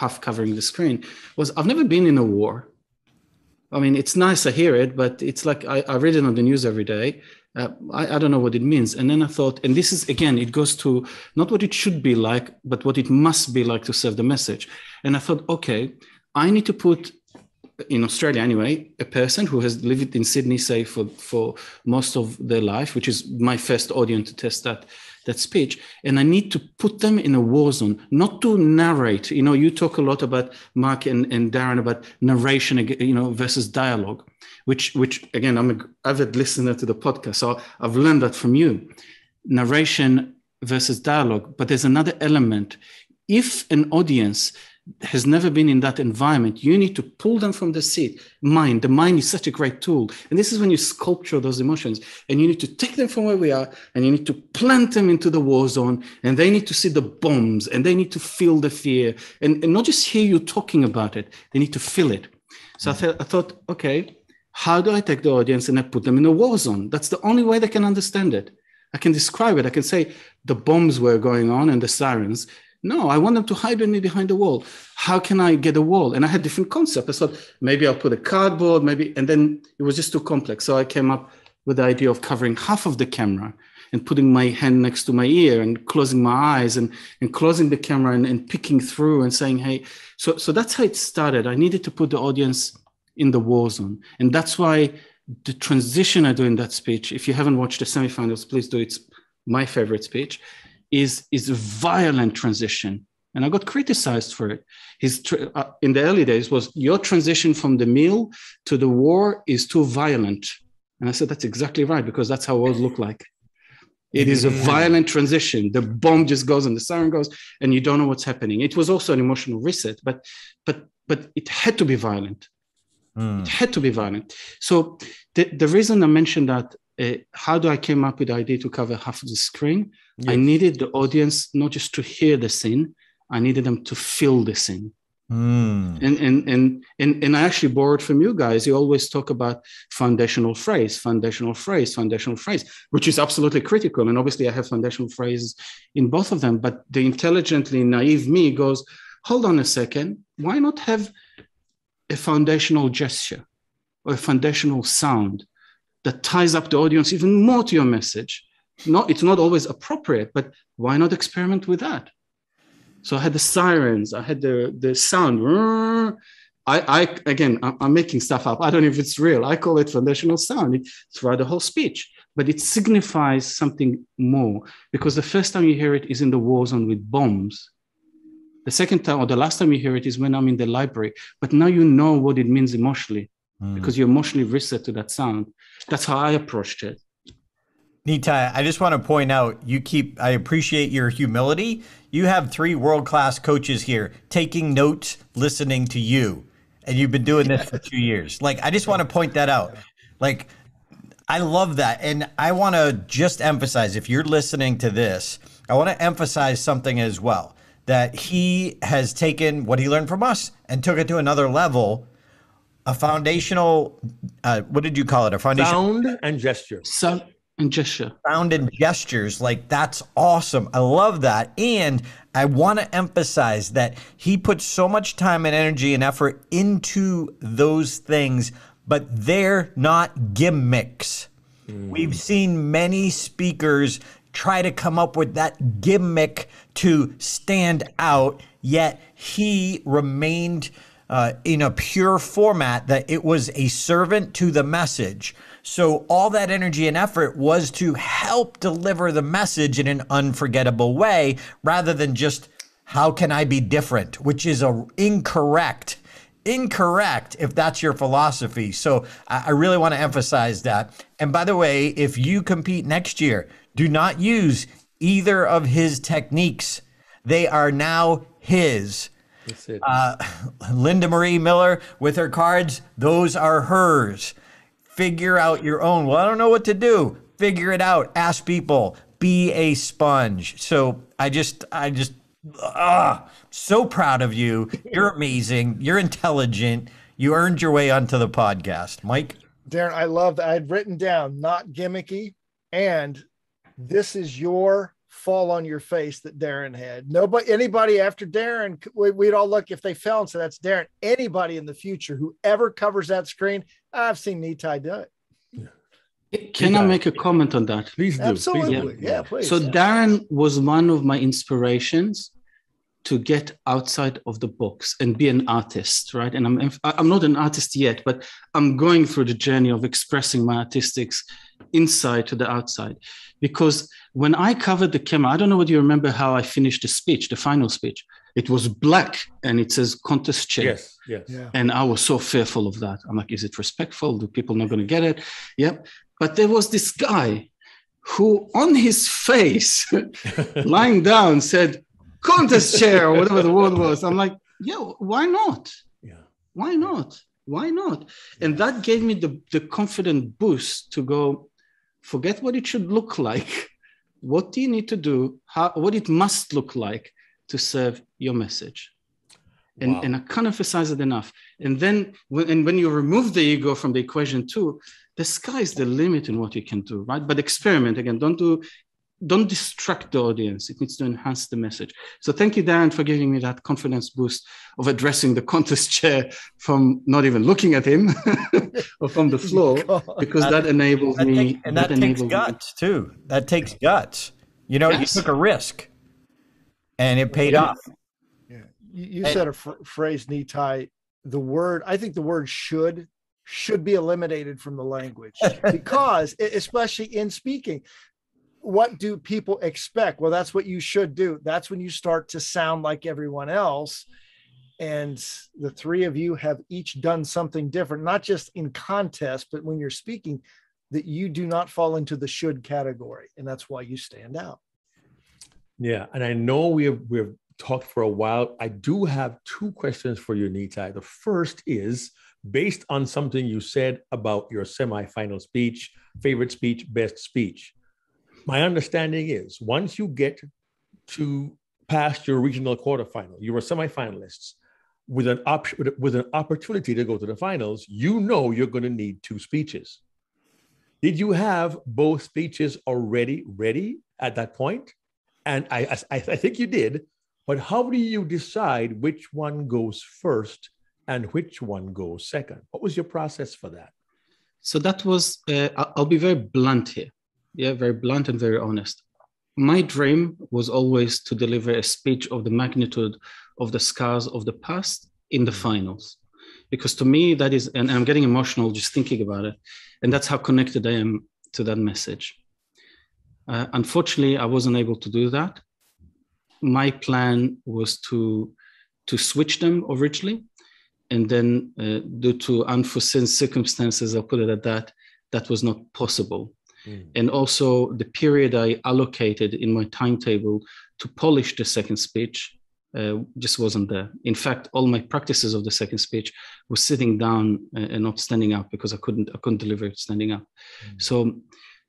half covering the screen, was, I've never been in a war. I mean, it's nice, I hear it, but it's like, I read it on the news every day. I don't know what it means. And then I thought, and this is, again, it goes to not what it should be like, but what it must be like to serve the message. And I thought, okay, I need to put, in Australia anyway, a person who has lived in Sydney, say, for most of their life, which is my first audience to test that speech. And I need to put them in a war zone, not to narrate. You know, you talk a lot about, Mark and Darren, about narration, you know, versus dialogue, which again, I'm an avid listener to the podcast, so I've learned that from you. Narration versus dialogue. But there's another element. If an audience has never been in that environment, you need to pull them from the seat. Mind, the mind is such a great tool. And this is when you sculpture those emotions, and you need to take them from where we are, and you need to plant them into the war zone, and they need to see the bombs, and they need to feel the fear, and not just hear you talking about it, they need to feel it. So I thought, okay, how do I take the audience and I put them in a war zone? That's the only way they can understand it. I can describe it. I can say the bombs were going on and the sirens. No, I want them to hide me behind the wall. How can I get a wall? And I had different concepts. I thought, maybe I'll put a cardboard, maybe, and then it was just too complex. So I came up with the idea of covering half of the camera and putting my hand next to my ear and closing my eyes and closing the camera and picking through and saying, hey. So that's how it started. I needed to put the audience in the war zone. And that's why the transition I do in that speech, if you haven't watched the semifinals, please do. It's my favorite speech. Is a violent transition. And I got criticized for it. In the early days was, your transition from the meal to the war is too violent. And I said, that's exactly right, because that's how wars look like. It is a violent transition. The bomb just goes and the siren goes, and you don't know what's happening. It was also an emotional reset, but it had to be violent. It had to be violent. So the reason I mentioned that, how do I came up with the idea to cover half of the screen? Yes. I needed the audience not just to hear the scene, I needed them to feel the scene. And I actually borrowed from you guys. You always talk about foundational phrase, which is absolutely critical. And obviously I have foundational phrases in both of them, but the intelligently naive me goes, hold on a second, why not have a foundational gesture or a foundational sound? that ties up the audience even more to your message. No, it's not always appropriate, but why not experiment with that? So I had the sirens, I had the sound. I'm making stuff up. I don't know if it's real. I call it foundational sound throughout the whole speech, but it signifies something more, because the first time you hear it is in the war zone with bombs. The second time or the last time you hear it is when I'm in the library, but now you know what it means emotionally, because you emotionally reset to that sound. That's how I approached it. Nitay, I just want to point out, I appreciate your humility. You have three world-class coaches here taking notes, listening to you. And you've been doing this for 2 years. Like, I just want to point that out. Like, I love that. And I want to just emphasize, if you're listening to this, I want to emphasize something as well, that he has taken what he learned from us and took it to another level. A foundational, what did you call it? A foundational sound and gesture. Sound and gestures, like, that's awesome. I love that. And I want to emphasize that he puts so much time and energy and effort into those things, but they're not gimmicks. We've seen many speakers try to come up with that gimmick to stand out, yet he remained in a pure format, that it was a servant to the message. So all that energy and effort was to help deliver the message in an unforgettable way, rather than just, how can I be different? Which is incorrect if that's your philosophy. So I really want to emphasize that. And by the way, if you compete next year, do not use either of his techniques. They are now his. Linda Marie Miller with her cards, those are hers. Figure out your own. Well, I don't know what to do. Figure it out. Ask people. Be a sponge. So so proud of you. You're amazing. You're intelligent. You earned your way onto the podcast. Mike? Darren, I love that. I had written down, not gimmicky, and this is your fall on your face that Darren had. Anybody after Darren, we'd all look if they fell and say, that's Darren. Anybody in the future, whoever covers that screen, I've seen Nitay do it. Yeah. Can I make a comment on that? Please do. Absolutely. Please do. Yeah, please. So Darren was one of my inspirations to get outside of the box and be an artist, right? And I'm not an artist yet, but I'm going through the journey of expressing my artistic inside to the outside. Because when I covered the camera, I don't know whether you remember how I finished the speech, the final speech. It was black and it says contest chair. Yes. Yeah. And I was so fearful of that. I'm like, is it respectful? Do people not going to get it? Yep. But there was this guy who on his face, lying down, said, contest chair, or whatever the word was. I'm like, yeah, why not? Yeah. Why not? Why not? Yeah. And that gave me the confident boost to go, forget what it should look like. What do you need to do? What it must look like to serve your message. And, wow. And I can't emphasize it enough. And then when you remove the ego from the equation too, the sky's the limit in what you can do, right? But experiment again. Don't distract the audience. It needs to enhance the message. So thank you, Darren, for giving me that confidence boost of addressing the contest chair from not even looking at him or from the floor, because that enables me. And that takes guts too. That takes guts. You know, yes. You took a risk and it paid off. Yeah. You said a phrase, Nitay, I think the word should be eliminated from the language, because especially in speaking, what do people expect? Well, that's what you should do. That's when you start to sound like everyone else. And the three of you have each done something different, not just in contest, but when you're speaking, that you do not fall into the should category. And that's why you stand out. Yeah. And I know we've talked for a while. I do have two questions for you, Nitay. The first is based on something you said about your semifinal speech, favorite speech, best speech. My understanding is once you get to past your regional quarterfinal, you are semifinalists with an opportunity to go to the finals, you know you're going to need two speeches. Did you have both speeches already ready at that point? And I think you did, but how do you decide which one goes first and which one goes second? What was your process for that? So that was, I'll be very blunt here. Yeah, very blunt and very honest. My dream was always to deliver a speech of the magnitude of the scars of the past in the finals. Because to me, that is, and I'm getting emotional just thinking about it. And that's how connected I am to that message. Unfortunately, I wasn't able to do that. My plan was to switch them originally. And then due to unforeseen circumstances, I'll put it at that, that was not possible. Mm. And also the period I allocated in my timetable to polish the second speech just wasn't there. In fact, all my practices of the second speech were sitting down and not standing up because I couldn't deliver it standing up. Mm. So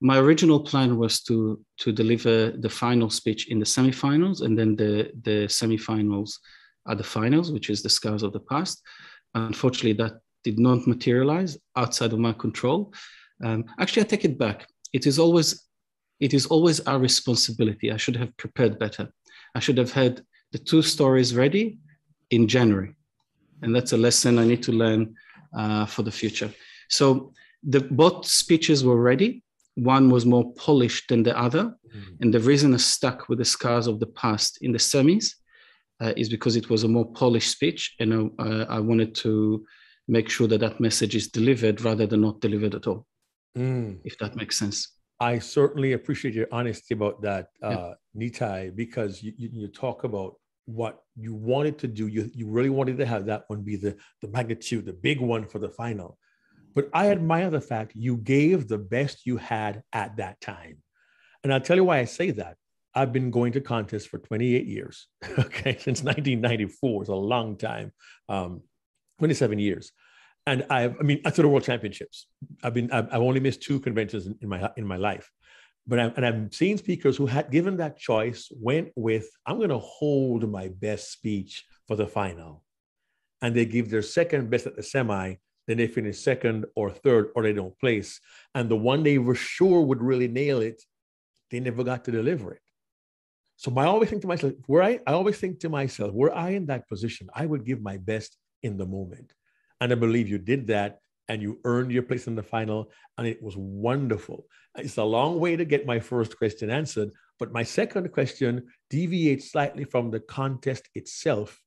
my original plan was to deliver the final speech in the semifinals and then the semifinals at the finals, which is the scars of the past. Unfortunately, that did not materialize outside of my control. Actually, I take it back. It is always our responsibility. I should have prepared better. I should have had the two stories ready in January. And that's a lesson I need to learn for the future. So both speeches were ready. One was more polished than the other. Mm-hmm. And the reason I stuck with the scars of the past in the semis is because it was a more polished speech. And I wanted to make sure that that message is delivered rather than not delivered at all. Mm. If that makes sense. I certainly appreciate your honesty about that, Nitay, because you talk about what you wanted to do. You really wanted to have that one be the magnitude, the big one for the final. But I admire the fact you gave the best you had at that time. And I'll tell you why I say that. I've been going to contests for 28 years, okay, since 1994. It's a long time, 27 years. And I mean, after the World Championships, I've only missed two conventions in my life, but I've seen speakers who had given that choice, went with, I'm going to hold my best speech for the final. And they give their second best at the semi, then they finish second or third, or they don't place. And the one they were sure would really nail it, they never got to deliver it. So I always think to myself, were I in that position, I would give my best in the moment. And I believe you did that, and you earned your place in the final, and it was wonderful. It's a long way to get my first question answered, but my second question deviates slightly from the contest itself.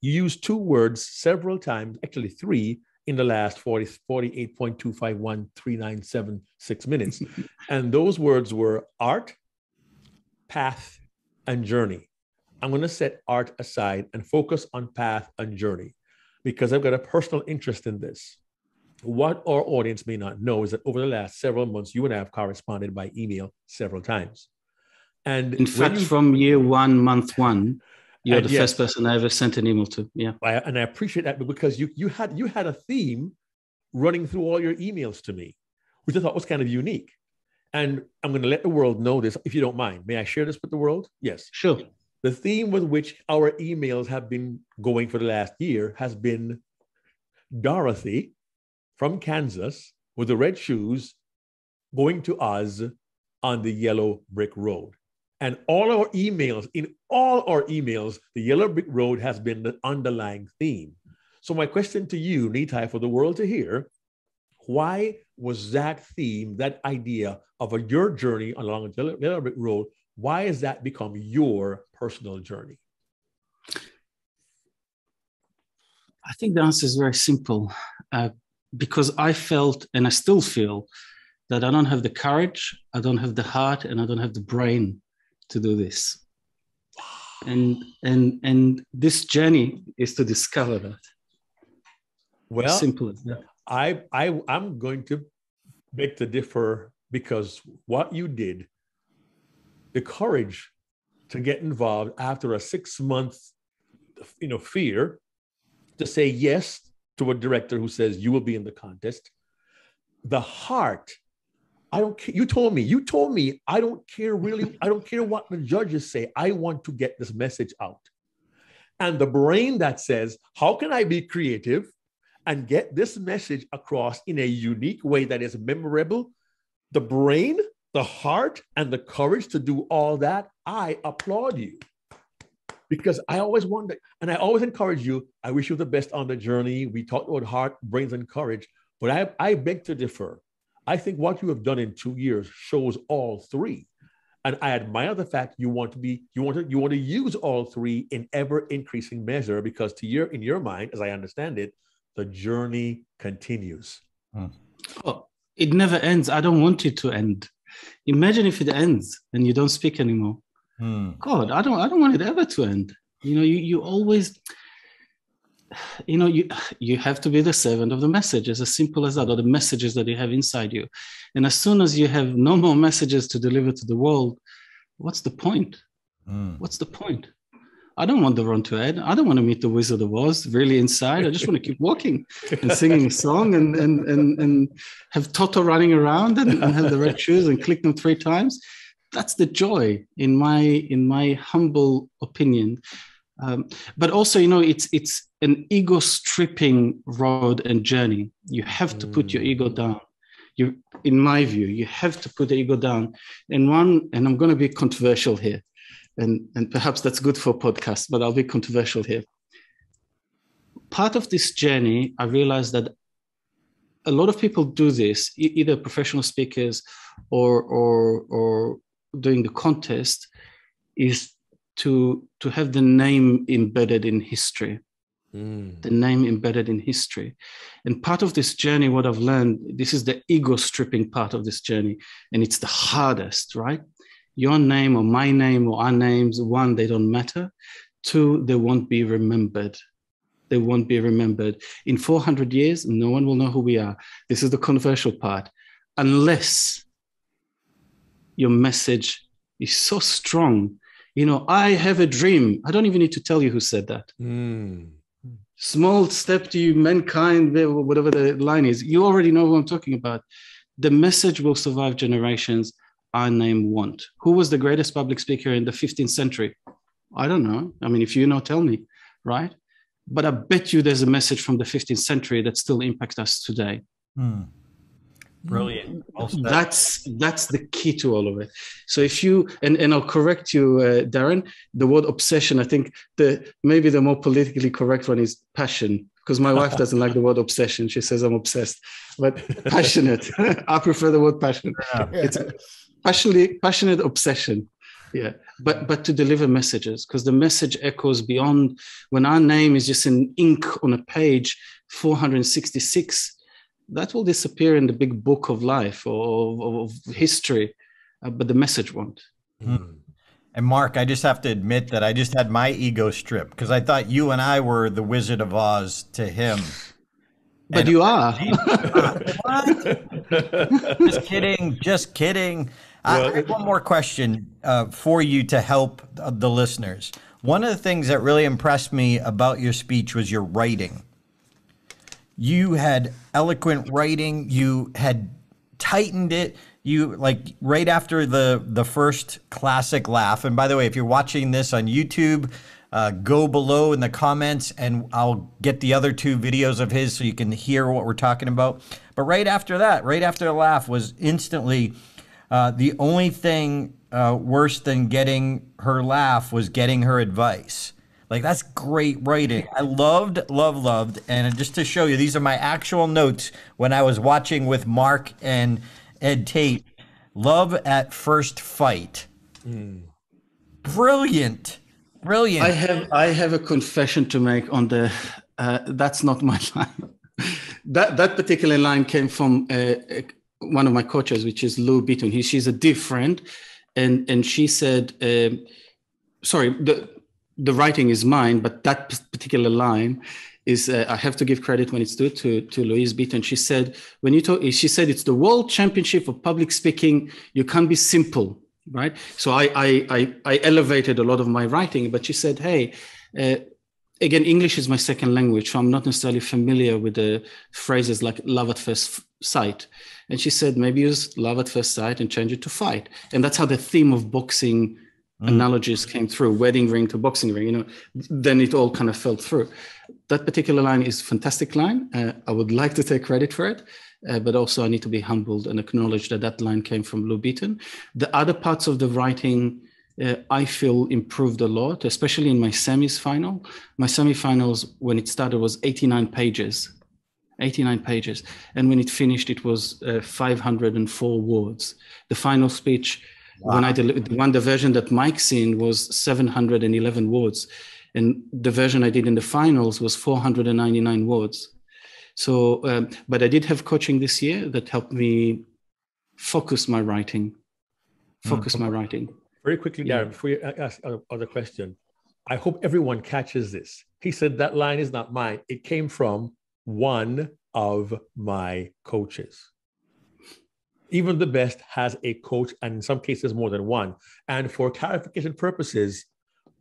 You used two words several times, actually three, in the last 48.251397.6 minutes. And those words were art, path, and journey. I'm going to set art aside and focus on path and journey, because I've got a personal interest in this. What our audience may not know is that over the last several months, you and I have corresponded by email several times. And in fact, from year one, month one, you're the first person I ever sent an email to. Yeah. And I appreciate that, because you had a theme running through all your emails to me, which I thought was kind of unique. And I'm going to let the world know this, if you don't mind. May I share this with the world? Yes. Sure. The theme with which our emails have been going for the last year has been Dorothy from Kansas with the red shoes going to Oz on the yellow brick road. And in all our emails, the yellow brick road has been the underlying theme. So my question to you, Nitay, for the world to hear, why was that theme, that idea of your journey along the yellow brick road, why has that become your personal journey? I think the answer is very simple. Because I felt, and I still feel, that I don't have the courage, I don't have the heart, and I don't have the brain to do this. And this journey is to discover that. Well, simple as that. I'm going to beg to differ, because what you did, the courage to get involved after a 6-month, fear, to say yes to a director who says you will be in the contest. The heart, I don't care. You told me, I don't care really. I don't care what the judges say. I want to get this message out. And the brain that says, how can I be creative and get this message across in a unique way that is memorable? The brain, the heart, and the courage to do all that, I applaud you. Because I always wonder, and I always encourage you, I wish you the best on the journey. We talked about heart, brains, and courage, But I beg to differ. I think what you have done in 2 years shows all three. And I admire the fact you want to use all three in ever increasing measure, because in your mind, as I understand it, the journey continues. Oh, it never ends. I don't want it to end. Imagine if it ends and you don't speak anymore. God, I don't want it ever to end. You know, you always, you know, you have to be the servant of the message. It's as simple as that, or the messages that you have inside you. And as soon as you have no more messages to deliver to the world, what's the point? What's the point? I don't want the run to end. I don't want to meet the Wizard of Oz really inside. I just want to keep walking and singing a song and have Toto running around and have the red shoes and click them 3 times. That's the joy, in my humble opinion. But also, you know, it's an ego stripping road and journey. You have to put your ego down. In my view, you have to put the ego down. And I'm going to be controversial here, and perhaps that's good for podcasts, but I'll be controversial here. Part of this journey, I realized that a lot of people do this, either professional speakers or doing the contest, is to have the name embedded in history, the name embedded in history. And part of this journey, what I've learned, this is the ego stripping part of this journey. And it's the hardest, right? Your name or my name or our names, one, they don't matter. 2, they won't be remembered. They won't be remembered. In 400 years, no one will know who we are. This is the controversial part. Unless your message is so strong. You know, I have a dream. I don't even need to tell you who said that. Small step to you, mankind, whatever the line is. You already know who I'm talking about. The message will survive generations. Our name won't. Who was the greatest public speaker in the 15th century? I don't know. I mean, if you know, tell me, right? But I bet you there's a message from the 15th century that still impacts us today. Brilliant. That's the key to all of it. So if you, and I'll correct you, Darren, the word obsession, I think maybe the more politically correct one is passion, because my wife doesn't like the word obsession. She says I'm obsessed, but passionate. I prefer the word passionate. Yeah. It's passionate obsession. Yeah, but to deliver messages, because the message echoes beyond. When our name is just an ink on a page, 466, that will disappear in the big book of life or of history, but the message won't. And Mark, I just have to admit that I just had my ego stripped, because I thought you and I were the Wizard of Oz to him. But and you are. What? Just kidding. Just kidding. Well, I have one more question for you to help the listeners. One of the things that really impressed me about your speech was your writing. You had eloquent writing. You had tightened it. You, like, right after the first classic laugh. And by the way, if you're watching this on YouTube, go below in the comments and I'll get the other 2 videos of his so you can hear what we're talking about. But right after that, right after the laugh, was instantly the only thing worse than getting her laugh was getting her advice. Like, that's great writing. I loved. And just to show you, these are my actual notes when I was watching with Mark and Ed Tate. Love at first fight. Brilliant. Brilliant. I have a confession to make on the, that's not my line. that particular line came from one of my coaches, which is Lou Beaton. She's a dear friend. And she said, sorry, the writing is mine, but that particular line is, I have to give credit when it's due to Louise Beaton. She said, she said, it's the World Championship of Public Speaking. You can't be simple, right? So I elevated a lot of my writing, but she said, hey, again, English is my second language. So I'm not necessarily familiar with the phrases like love at first sight. And she said, maybe use love at first sight and change it to fight. And that's how the theme of boxing analogies came through, wedding ring to boxing ring, you know, then it all kind of fell through. That particular line is a fantastic line. I would like to take credit for it, but also I need to be humbled and acknowledge that line came from Lou Beaton. The other parts of the writing, I feel improved a lot, especially in my semis final. My semifinals, when it started, was 89 pages. 89 pages. And when it finished, it was 504 words. The final speech, wow. When I delivered the version that Mike's seen was 711 words. And the version I did in the finals was 499 words. So, but I did have coaching this year that helped me focus my writing. Very quickly, Darren, before you ask another question, I hope everyone catches this. He said that line is not mine. It came from one of my coaches. Even the best has a coach, and in some cases more than one. And for clarification purposes,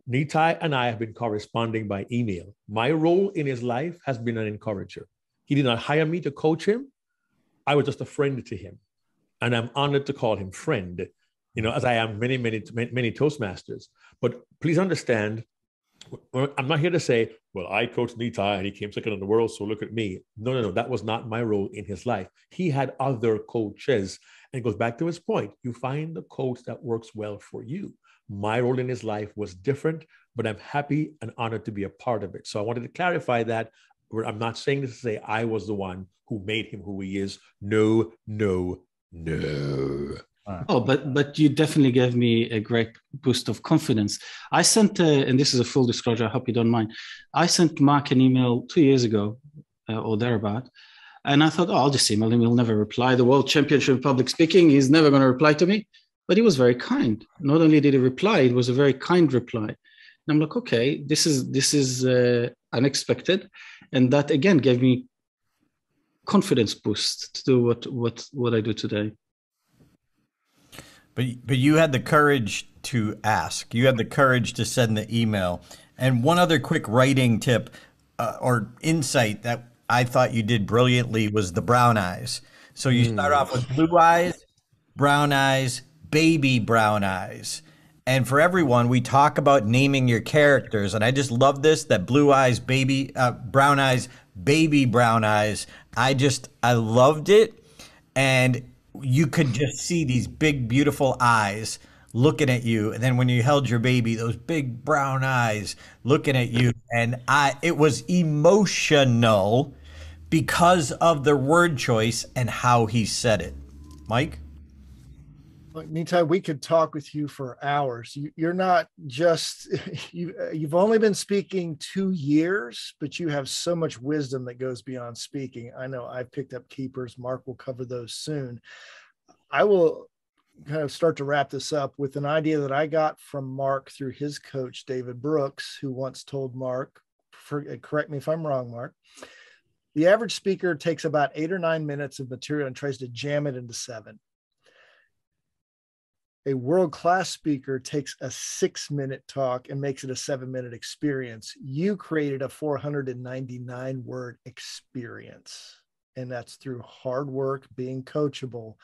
Nitay and I have been corresponding by email. My role in his life has been an encourager. He did not hire me to coach him. I was just a friend to him. And I'm honored to call him friend, you know, as I am many, many, many Toastmasters. But please understand, I'm not here to say, well, I coached Nitay and he came second in the world, so look at me. No, no, no, that was not my role in his life. He had other coaches. And it goes back to his point. You find the coach that works well for you. My role in his life was different, but I'm happy and honored to be a part of it. So I wanted to clarify that. I'm not saying this to say I was the one who made him who he is. No, no, no. Oh, but you definitely gave me a great boost of confidence. I sent, and this is a full disclosure, I hope you don't mind. I sent Mark an email 2 years ago or thereabout. And I thought, oh, I'll just email him. He'll never reply. The World Championship of Public Speaking, he's never going to reply to me. But he was very kind. Not only did he reply, it was a very kind reply. And I'm like, okay, this is unexpected. And that, again, gave me confidence boost to do what I do today. But you had the courage to ask. You had the courage to send the email. And one other quick writing tip or insight that I thought you did brilliantly was the brown eyes. So you start off with blue eyes, brown eyes, baby brown eyes. And for everyone, we talk about naming your characters. And I just love this, that blue eyes, brown eyes, baby brown eyes. I loved it. And you could just see these big, beautiful eyes looking at you. And then when you held your baby, those big brown eyes looking at you. And it was emotional because of the word choice and how he said it. Mike? Look, Nitay, we could talk with you for hours. You're not just, you've only been speaking 2 years, but you have so much wisdom that goes beyond speaking. I know I've picked up keepers. Mark will cover those soon. I will kind of start to wrap this up with an idea that I got from Mark through his coach, David Brooks, who once told Mark, correct me if I'm wrong, Mark, the average speaker takes about 8 or 9 minutes of material and tries to jam it into 7. A world-class speaker takes a 6-minute talk and makes it a 7-minute experience. You created a 499-word experience, and that's through hard work, being coachable.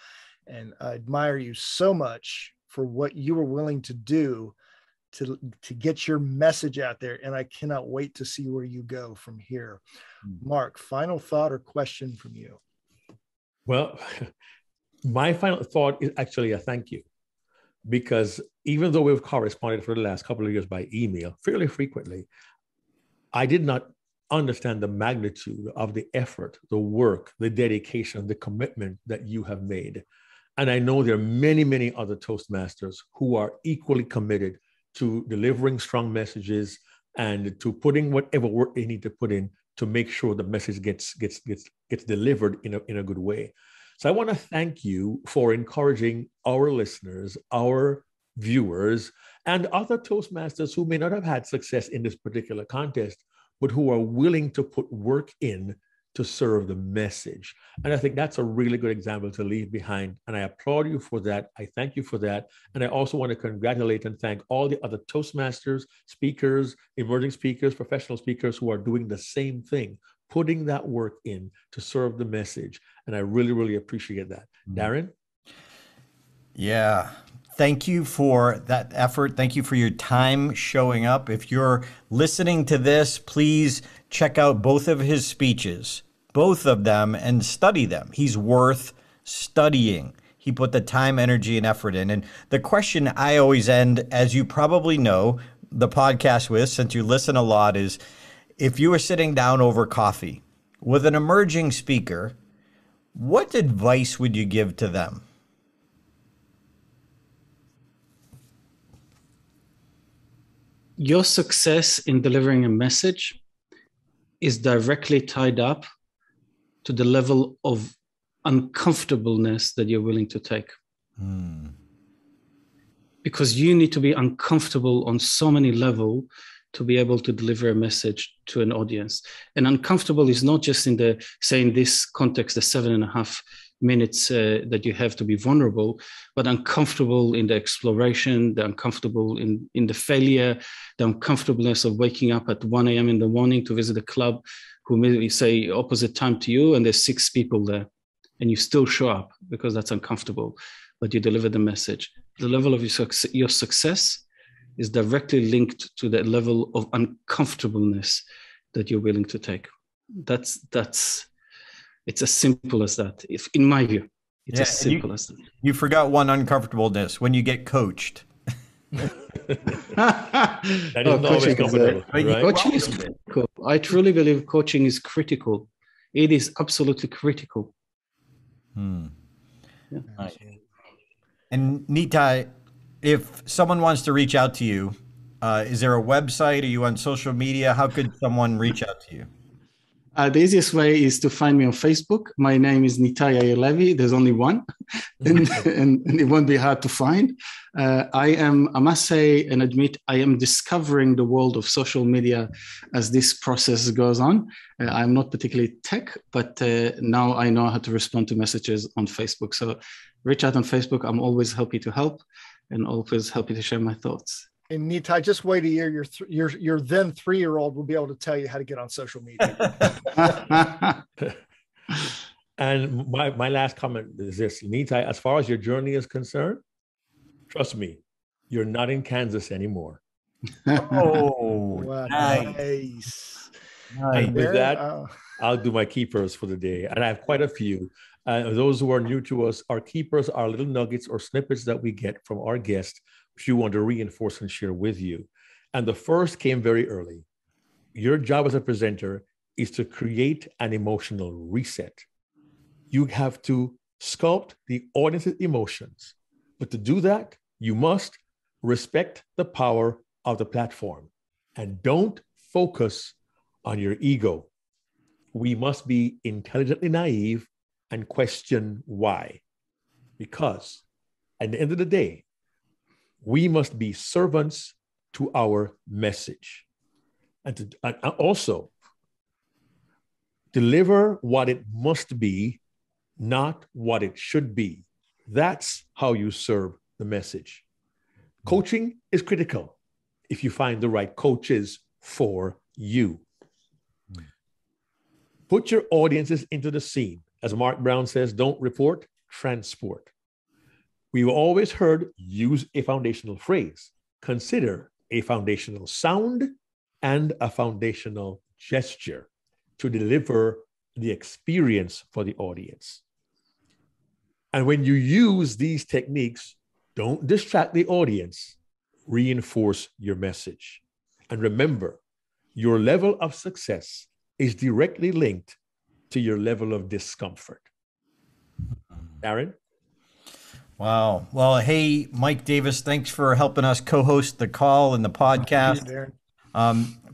And I admire you so much for what you were willing to do to get your message out there. And I cannot wait to see where you go from here. Mark, final thought or question from you? Well, my final thought is actually a thank you. Because even though we've corresponded for the last couple of years by email fairly frequently, I did not understand the magnitude of the effort, the work, the dedication, the commitment that you have made. And I know there are many, many other Toastmasters who are equally committed to delivering strong messages and to putting whatever work they need to put in to make sure the message gets delivered in a good way. So I want to thank you for encouraging our listeners, our viewers, and other Toastmasters who may not have had success in this particular contest, but who are willing to put work in to serve the message. And I think that's a really good example to leave behind. And I applaud you for that. I thank you for that. And I also want to congratulate and thank all the other Toastmasters, speakers, emerging speakers, professional speakers who are doing the same thing, putting that work in to serve the message. And I really, really appreciate that. Darren? Yeah. Thank you for that effort. Thank you for your time showing up. If you're listening to this, please check out both of his speeches, both of them, and study them. He's worth studying. He put the time, energy, and effort in. And the question I always end, as you probably know, the podcast with, since you listen a lot, is, if you were sitting down over coffee with an emerging speaker, what advice would you give to them? Your success in delivering a message is directly tied up to the level of uncomfortableness that you're willing to take. Mm. Because you need to be uncomfortable on so many levels to be able to deliver a message to an audience. And uncomfortable is not just in the, say, in this context, the 7.5 minutes that you have to be vulnerable, but uncomfortable in the exploration, the uncomfortable in the failure, the uncomfortableness of waking up at 1 a.m. in the morning to visit a club who may say opposite time to you, and there's 6 people there, and you still show up because that's uncomfortable, but you deliver the message. The level of your success is directly linked to the level of uncomfortableness that you're willing to take. It's as simple as that. If, in my view, it's as simple as that. You forgot one uncomfortableness: when you get coached. That is always comfortable, right? Coaching is critical. I truly believe coaching is critical. It is absolutely critical. Hmm. Yeah. Nice. And Nitay, if someone wants to reach out to you, is there a website? Are you on social media? How could someone reach out to you? The easiest way is to find me on Facebook. My name is Nitay Yair Levi. There's only one, and it won't be hard to find. I must say and admit, I am discovering the world of social media as this process goes on. I'm not particularly tech, but now I know how to respond to messages on Facebook. So reach out on Facebook. I'm always happy to help and always happy to share my thoughts. And Nitay, just wait a year. Your then 3-year-old will be able to tell you how to get on social media. And my last comment is this, Nitay, as far as your journey is concerned, trust me, you're not in Kansas anymore. Oh, wow. Nice. And with that, I'll do my keepers for the day. And I have quite a few. Those who are new to us, our keepers are little nuggets or snippets that we get from our guests, which you want to reinforce and share with you. And the first came very early. Your job as a presenter is to create an emotional reset. You have to sculpt the audience's emotions. But to do that, you must respect the power of the platform and don't focus on your ego. We must be intelligently naive and question why. Because at the end of the day, we must be servants to our message and also deliver what it must be, not what it should be. That's how you serve the message. Coaching is critical if you find the right coaches for you. Put your audiences into the scene. As Mark Brown says, don't report, transport. We've always heard, use a foundational phrase, consider a foundational sound and a foundational gesture to deliver the experience for the audience. And when you use these techniques, don't distract the audience, reinforce your message. And remember, your level of success is directly linked to your level of discomfort. Darren? Wow. Well, hey, Mike Davis, thanks for helping us co-host the call and the podcast.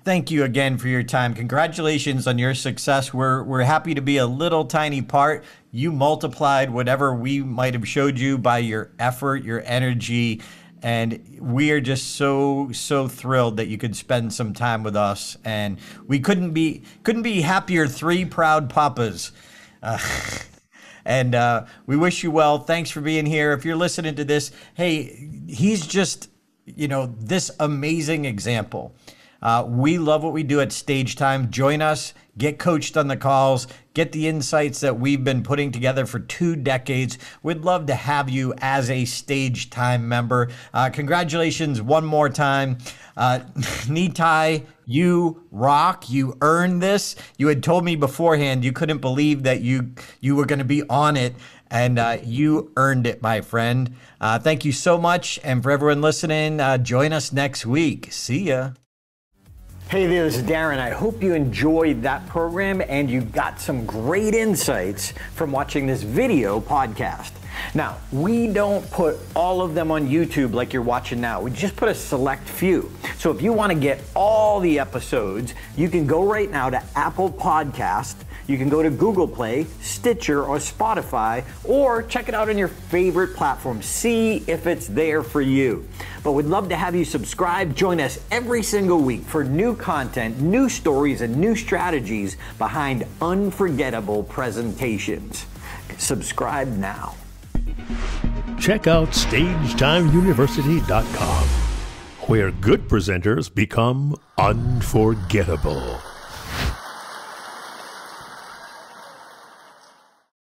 Thank you again for your time. Congratulations on your success. We're happy to be a little tiny part. You multiplied whatever we might have showed you by your effort, your energy, and we are just so thrilled that you could spend some time with us. And we couldn't be happier. 3 proud papas. And we wish you well. Thanks for being here. If you're listening to this, hey, he's just, this amazing example. We love what we do at Stage Time. Join us, get coached on the calls, get the insights that we've been putting together for 2 decades. We'd love to have you as a Stage Time member. Congratulations one more time. Nitay, you rock. You earned this. You had told me beforehand you couldn't believe that you were going to be on it, and you earned it, my friend. Thank you so much. And for everyone listening, join us next week. See ya. Hey there, this is Darren. I hope you enjoyed that program and you got some great insights from watching this video podcast. Now, we don't put all of them on YouTube like you're watching now. We just put a select few. So if you want to get all the episodes, you can go right now to Apple Podcast. You can go to Google Play, Stitcher, or Spotify, or check it out on your favorite platform. See if it's there for you. But we'd love to have you subscribe. Join us every single week for new content, new stories, and new strategies behind unforgettable presentations. Subscribe now. Check out StageTimeUniversity.com, where good presenters become unforgettable.